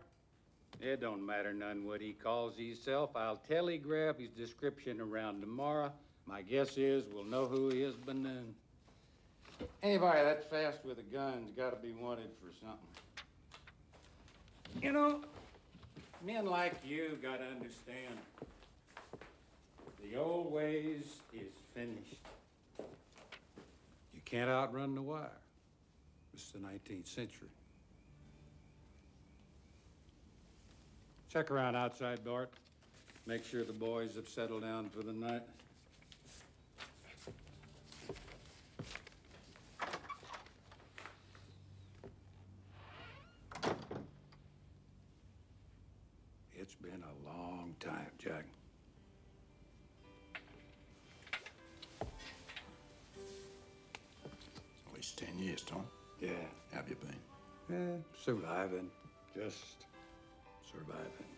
It don't matter none what he calls himself. I'll telegraph his description around tomorrow. My guess is we'll know who he is by noon. Anybody that's fast with a gun's got to be wanted for something. You know, men like you got to understand the old ways is finished. You can't outrun the wire. It's the nineteenth century. Check around outside, Bart. Make sure the boys have settled down for the night. It's been a long time, Jack. At least ten years, Tom. Yeah. How have you been? Yeah, surviving. Just surviving.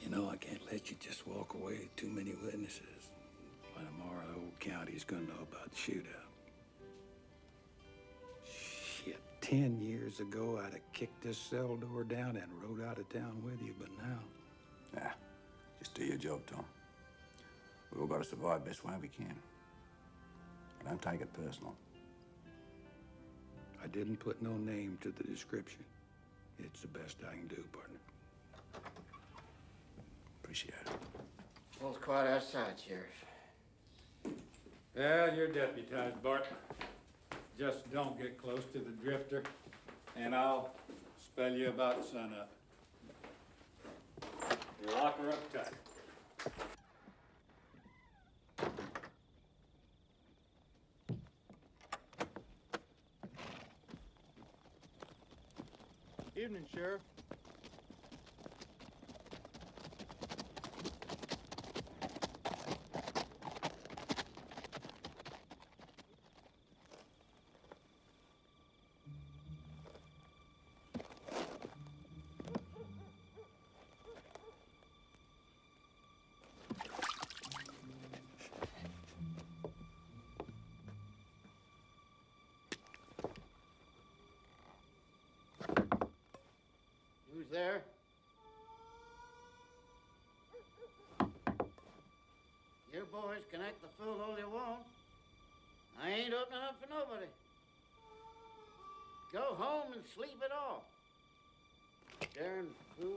You know, I can't let you just walk away. Too many witnesses. By tomorrow, the whole county's gonna know about the shootout. Shit. Ten years ago, I'd have kicked this cell door down and rode out of town with you, but now... Nah, just do your job, Tom. We've all got to survive the best way we can. Don't take it personal. I didn't put no name to the description. It's the best I can do, partner. Appreciate it. Well, it's quite outside, Sheriff. Well, you're deputized, Bart. Just don't get close to the drifter, and I'll spell you about sunup. Lock her up tight. Evening, Sheriff. There. You boys can act the fool all you want. I ain't opening up for nobody. Go home and sleep it off. Darn fool.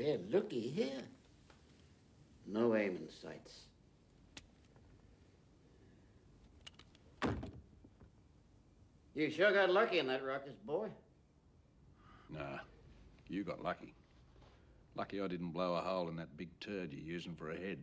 Well, looky here. No aim in sights. You sure got lucky in that ruckus, boy. Nah, you got lucky. Lucky I didn't blow a hole in that big turd you're using for a head.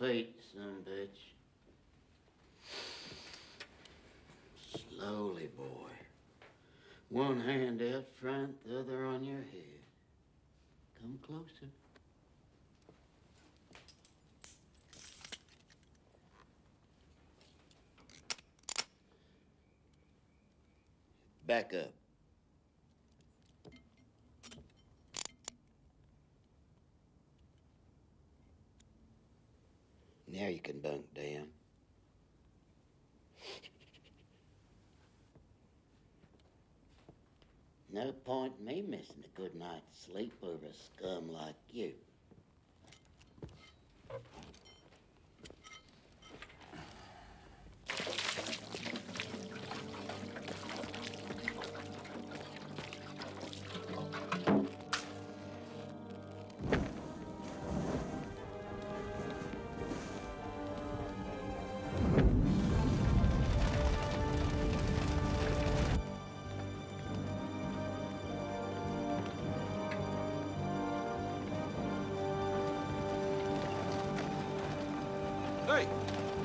Feet, son of a bitch. Slowly, boy. One hand out front, the other on your head. Come closer. Back up. Now you can bunk down. No point in me missing a good night's sleep over a scum like you.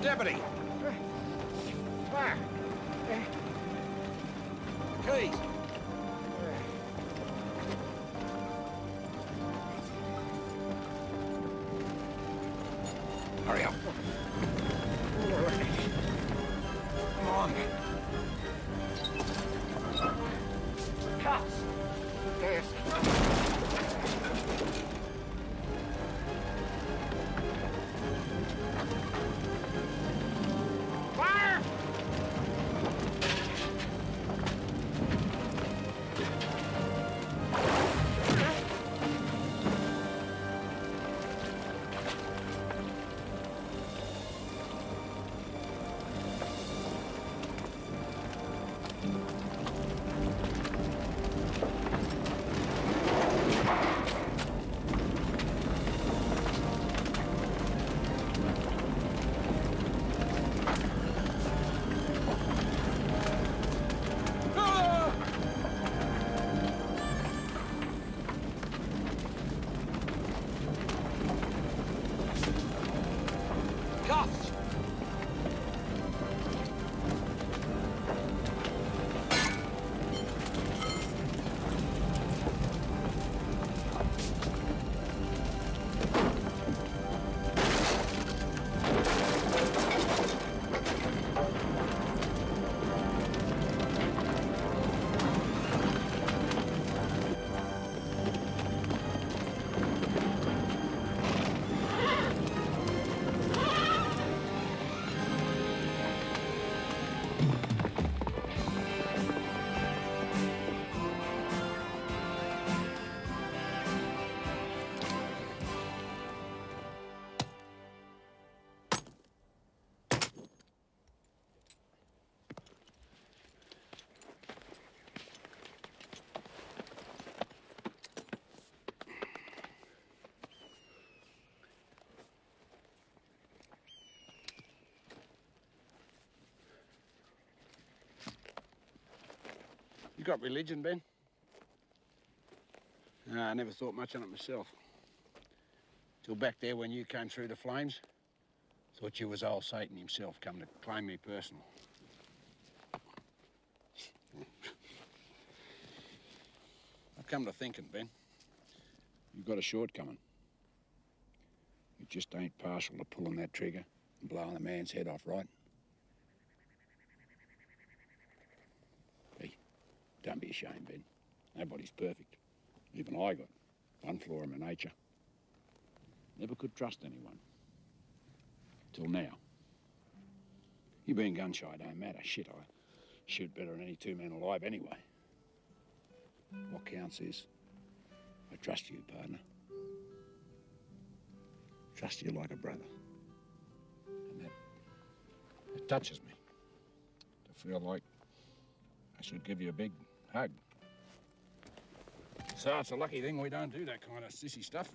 Deputy! Fire! Keys! Hurry up. Come on. Cops! There's... cops! You got religion, Ben? No, I never thought much on it myself. Till back there when you came through the flames, thought you was old Satan himself come to claim me personal. I've come to thinking, Ben, you've got a shortcoming. You just ain't partial to pulling that trigger and blowing a man's head off, right? Don't be ashamed, Ben. Nobody's perfect. Even I got one flaw in my nature. Never could trust anyone. Till now. You being gun shy don't matter. Shit, I shoot better than any two men alive anyway. What counts is I trust you, partner. Trust you like a brother. And that, that touches me. To feel like I should give you a big hug. So it's a lucky thing we don't do that kind of sissy stuff.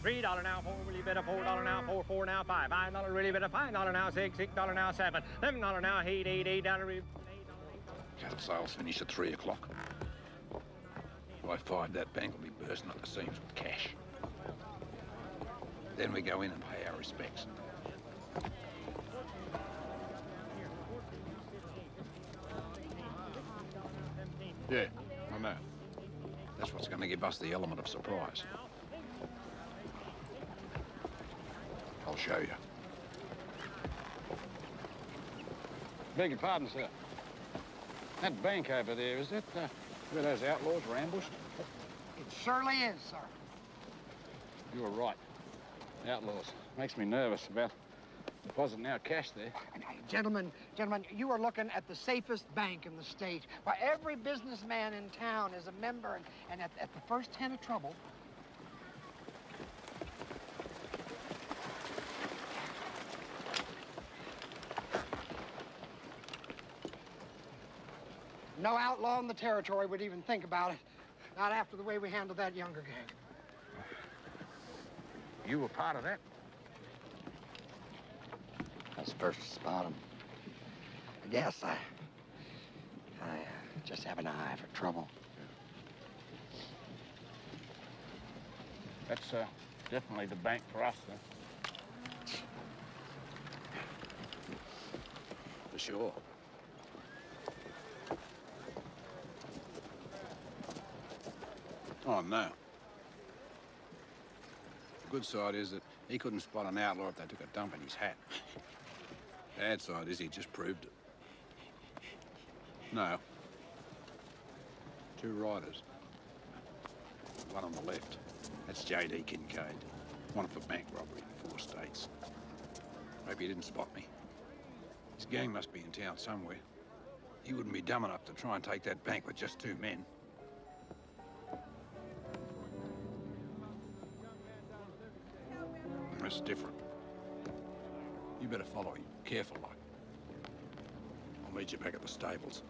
Three dollar now, four really better, four dollar now, four, four now, five, five dollar really better, five dollar now, six, six dollar now, seven, seven dollar now, eight, eight, eight dollar. Cattle sales finish at three o'clock. By five, that bank will be bursting at the seams with cash. Then we go in and pay our respects. Yeah, I know. That's what's going to give us the element of surprise. I'll show you. Beg your pardon, sir. That bank over there, is that the... where those outlaws were ambushed? It surely is, sir. You were right. Outlaws. Makes me nervous about depositing our cash there. Gentlemen, gentlemen, you are looking at the safest bank in the state. Why, every businessman in town is a member, and, and at, at the first hint of trouble... No outlaw in the territory would even think about it. Not after the way we handled that Younger gang. You were part of that? I was first to spot him. Yes, I... I just have an eye for trouble. That's uh, definitely the bank for us, then. For sure. Oh, no. The good side is that he couldn't spot an outlaw if they took a dump in his hat. Bad side is he just proved it. No. Two riders. One on the left. That's J D. Kincaid. Wanted for bank robbery in four states. Hope he didn't spot me. His gang must be in town somewhere. He wouldn't be dumb enough to try and take that bank with just two men. It's different. You better follow him. Careful, like. I'll meet you back at the stables.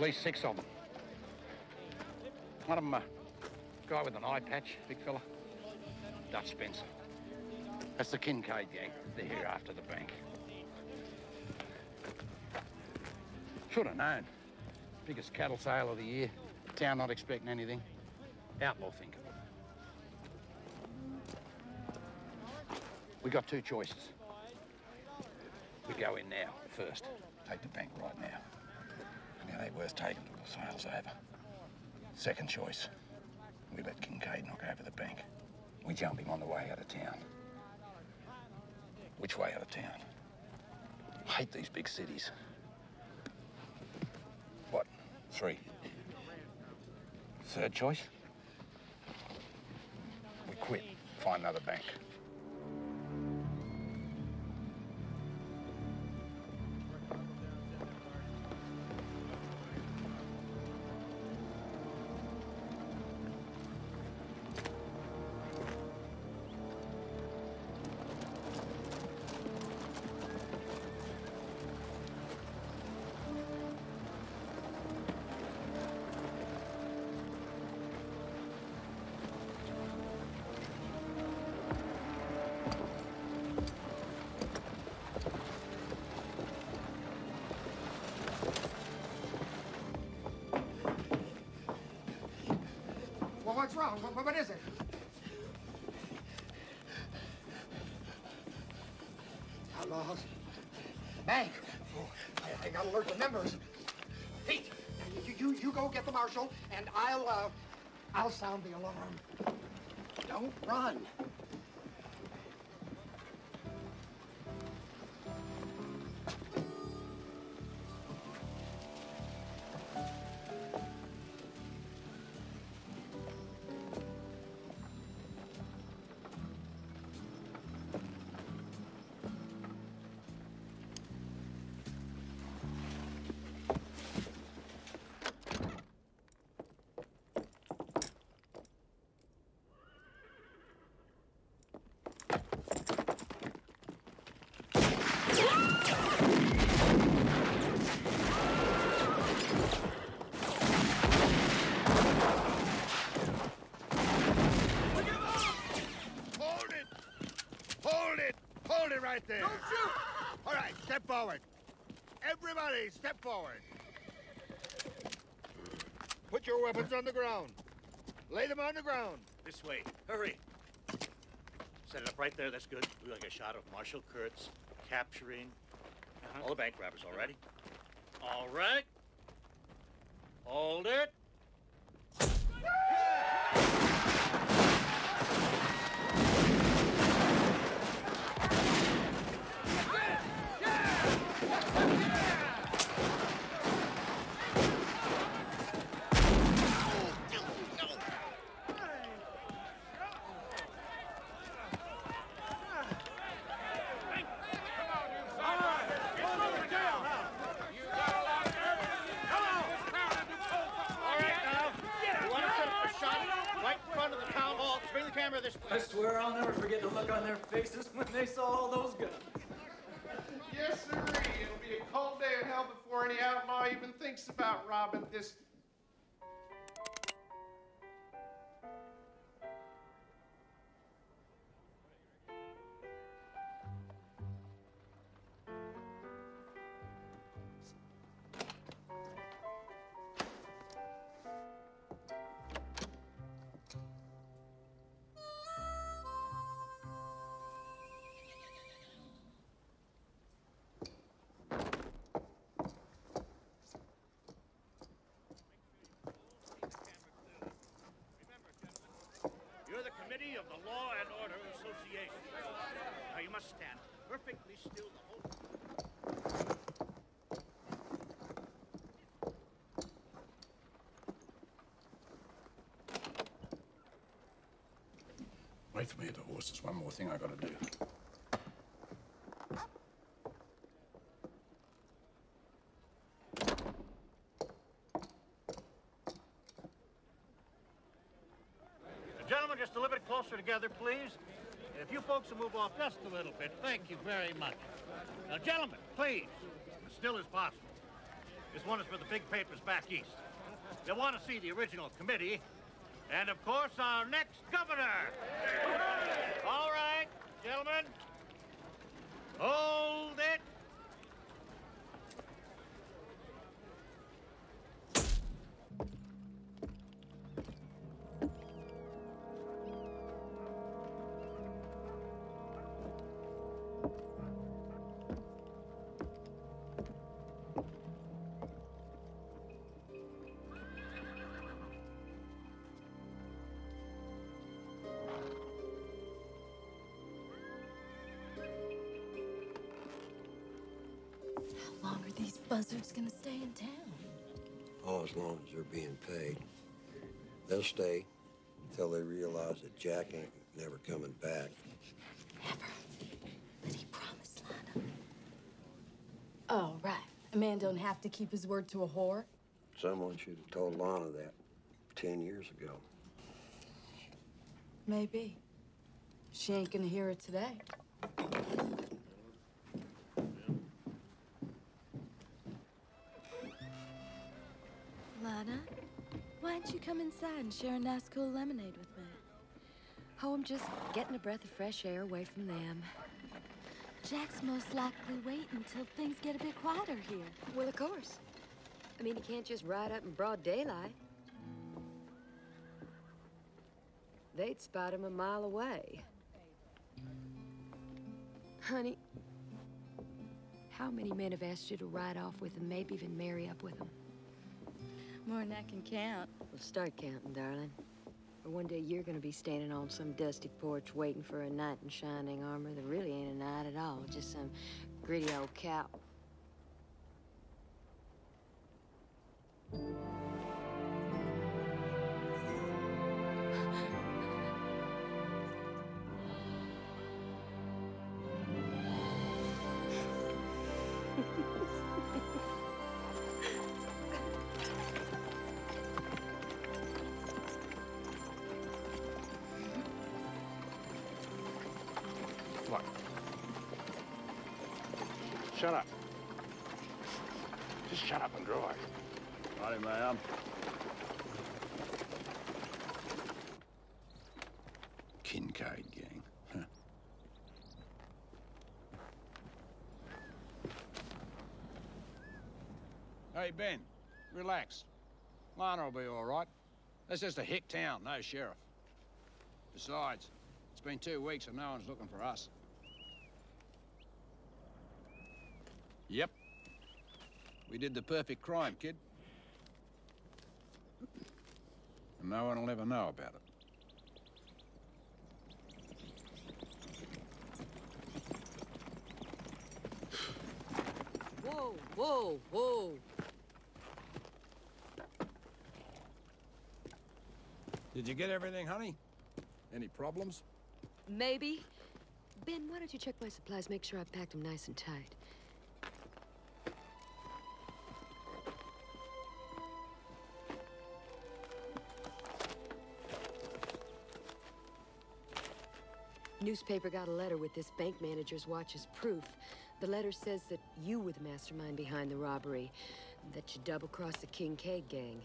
at least six of them. One of them, a guy with an eye patch, big fella. Dutch Spencer. That's the Kincaid gang. They're here after the bank. Should have known. Biggest cattle sale of the year. Town not expecting anything. Outlaw thinking. We got two choices. We go in now, first. Take the bank right now. And it ain't worth taking till the sale's over. Second choice. We let Kincaid knock over the bank. We jump him on the way out of town. Which way out of town? I hate these big cities. What? Three. Third choice? We quit. Find another bank. What's wrong? What, what is it? Outlaws. Bank. Oh, I, I gotta alert the members. Pete, you, you, you go get the marshal, and I'll, uh, I'll sound the alarm. Don't run. Right there. Don't shoot! All right, step forward. Everybody, step forward. Put your weapons on the ground. Lay them on the ground. This way. Hurry. Set it up right there. That's good. We're going to get a shot of Marshal Kurtz capturing uh-huh. all the bank robbers. All righty? All right. Hold it. I swear I'll never forget the look on their faces when they saw all those guns. Yes, sirree. It'll be a cold day in hell before any outlaw even thinks about robbing this. Of the Law and Order Association. Now you must stand perfectly still the whole time. Wait for me at the horse. There's one more thing I gotta do. Together, please. If you folks will move off just a little bit, thank you very much. Now, gentlemen, please, as still as possible. is one is for the big papers back east. They want to see the original committee and, of course, our next governor. All right, gentlemen. Hold it. Buzzard's gonna stay in town. Oh, as long as they're being paid. They'll stay until they realize that Jack ain't never coming back. Never. But he promised Lana. Oh, right. A man don't have to keep his word to a whore. Someone should have told Lana that ten years ago. Maybe. She ain't gonna hear it today. Lana, why don't you come inside and share a nice cool lemonade with me? Oh, I'm just getting a breath of fresh air away from them. Jack's most likely waiting until things get a bit quieter here. Well, of course. I mean, he can't just ride up in broad daylight. They'd spot him a mile away. Honey, how many men have asked you to ride off with them, maybe even marry up with them? More than I can count. Well, start counting, darling. Or one day you're gonna be standing on some dusty porch waiting for a knight in shining armor that really ain't a knight at all, just some gritty old cow. Shut up. Just shut up and drive. Howdy, ma'am. Kincaid gang, huh? Hey, Ben, relax. Lana will be all right. That's just a hick town, no sheriff. Besides, it's been two weeks and no one's looking for us. Yep. We did the perfect crime, kid. And no one will ever know about it. Whoa, whoa, whoa. Did you get everything, honey? Any problems? Maybe. Ben, why don't you check my supplies, make sure I've packed them nice and tight. Newspaper got a letter with this bank manager's watch as proof. The letter says that you were the mastermind behind the robbery, that you double-crossed the Kincaid gang.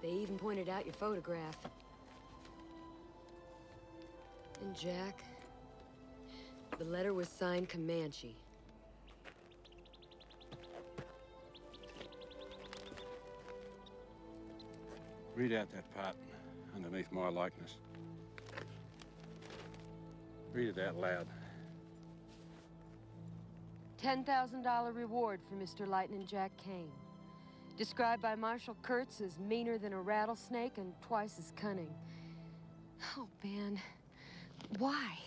They even pointed out your photograph. And Jack, the letter was signed Comanche. Read out that part underneath my likeness. Read it out loud. ten thousand dollar reward for Mister Lightning Jack Kane. Described by Marshal Kurtz as meaner than a rattlesnake and twice as cunning. Oh, Ben, why?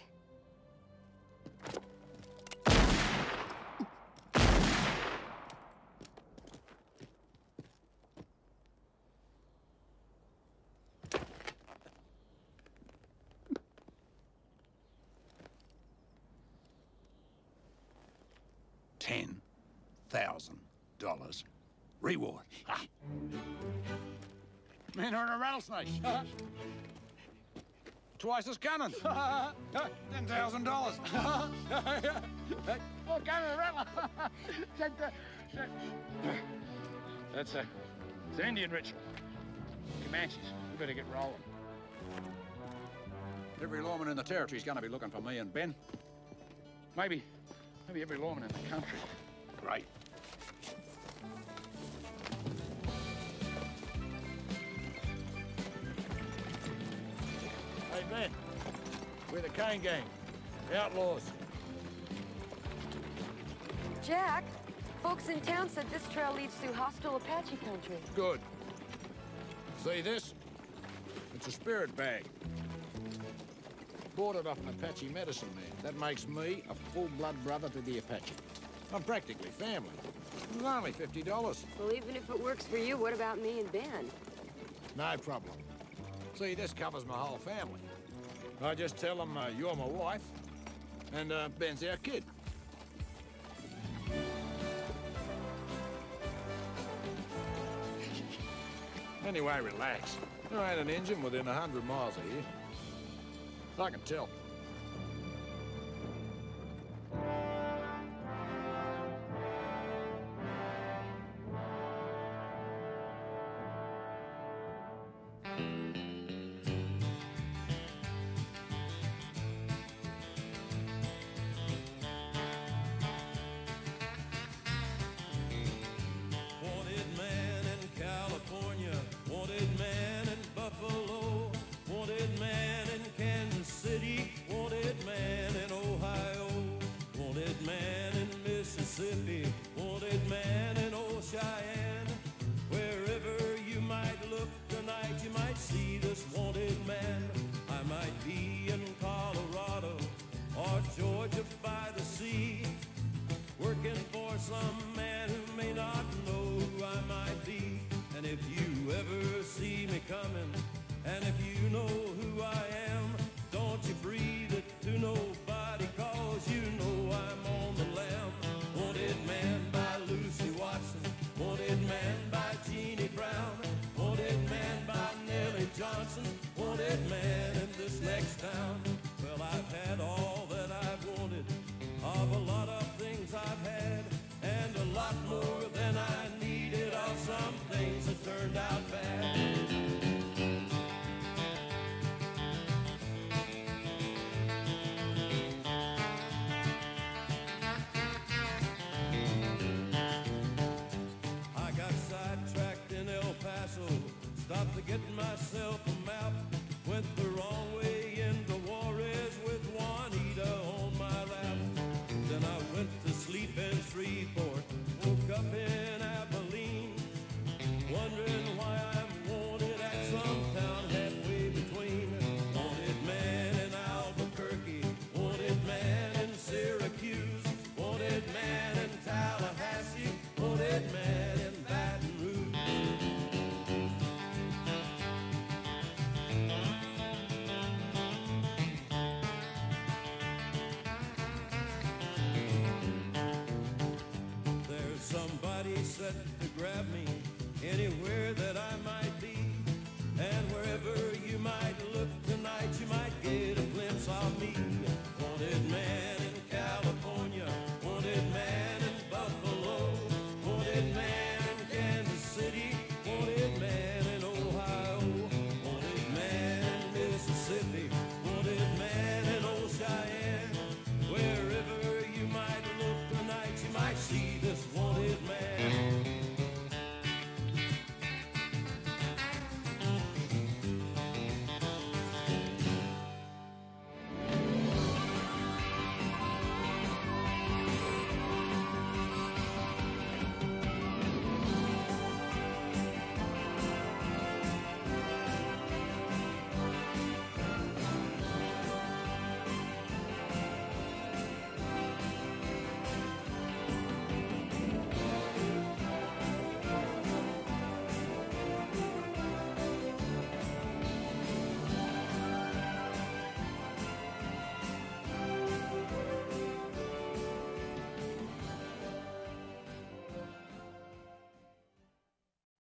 ten thousand dollars reward. Ha! Man or a rattlesnake. Twice as cunning. ten thousand dollars. What kind of rattler? That's a, it's an Indian ritual. Comanches, we better get rolling. Every lawman in the territory's gonna be looking for me and Ben. Maybe, maybe every lawman in the country. Right. Hey, Ben, we're the Kane gang, the outlaws. Jack, folks in town said this trail leads through hostile Apache country. Good. See this? It's a spirit bag. Bought it off an Apache medicine man. That makes me a full-blood brother to the Apache. I'm practically family. It was only fifty dollars. Well, even if it works for you, what about me and Ben? No problem. See, this covers my whole family. I just tell them uh, you're my wife, and uh, Ben's our kid. Anyway, relax. There ain't an engine within a hundred miles of here. I can tell. Wanted man in old Cheyenne. Wherever you might look tonight, you might see this wanted man. I might be in Colorado or Georgia by the sea, working for some man who may not know who I might be. And if you ever see me coming, and if you know who I am, don't you breathe it to nobody, cause you know I'm on the lam. Wanted man by Lucy Watson, wanted man by Jeannie Brown, wanted man by Nellie Johnson, wanted man in this next town. Well, I've had all that I've wanted, of a lot of things I've had, and a lot more than I needed, of some things that turned out bad. Stopped to get myself a map, went the wrong way into Juarez with Juanita on my lap. Then I went to sleep in Shreveport, woke up in Abilene, wondering why I'm wanted at some town halfway between. Wanted man in Albuquerque, wanted man in Syracuse, wanted man in Tallahassee, wanted man in anywhere that I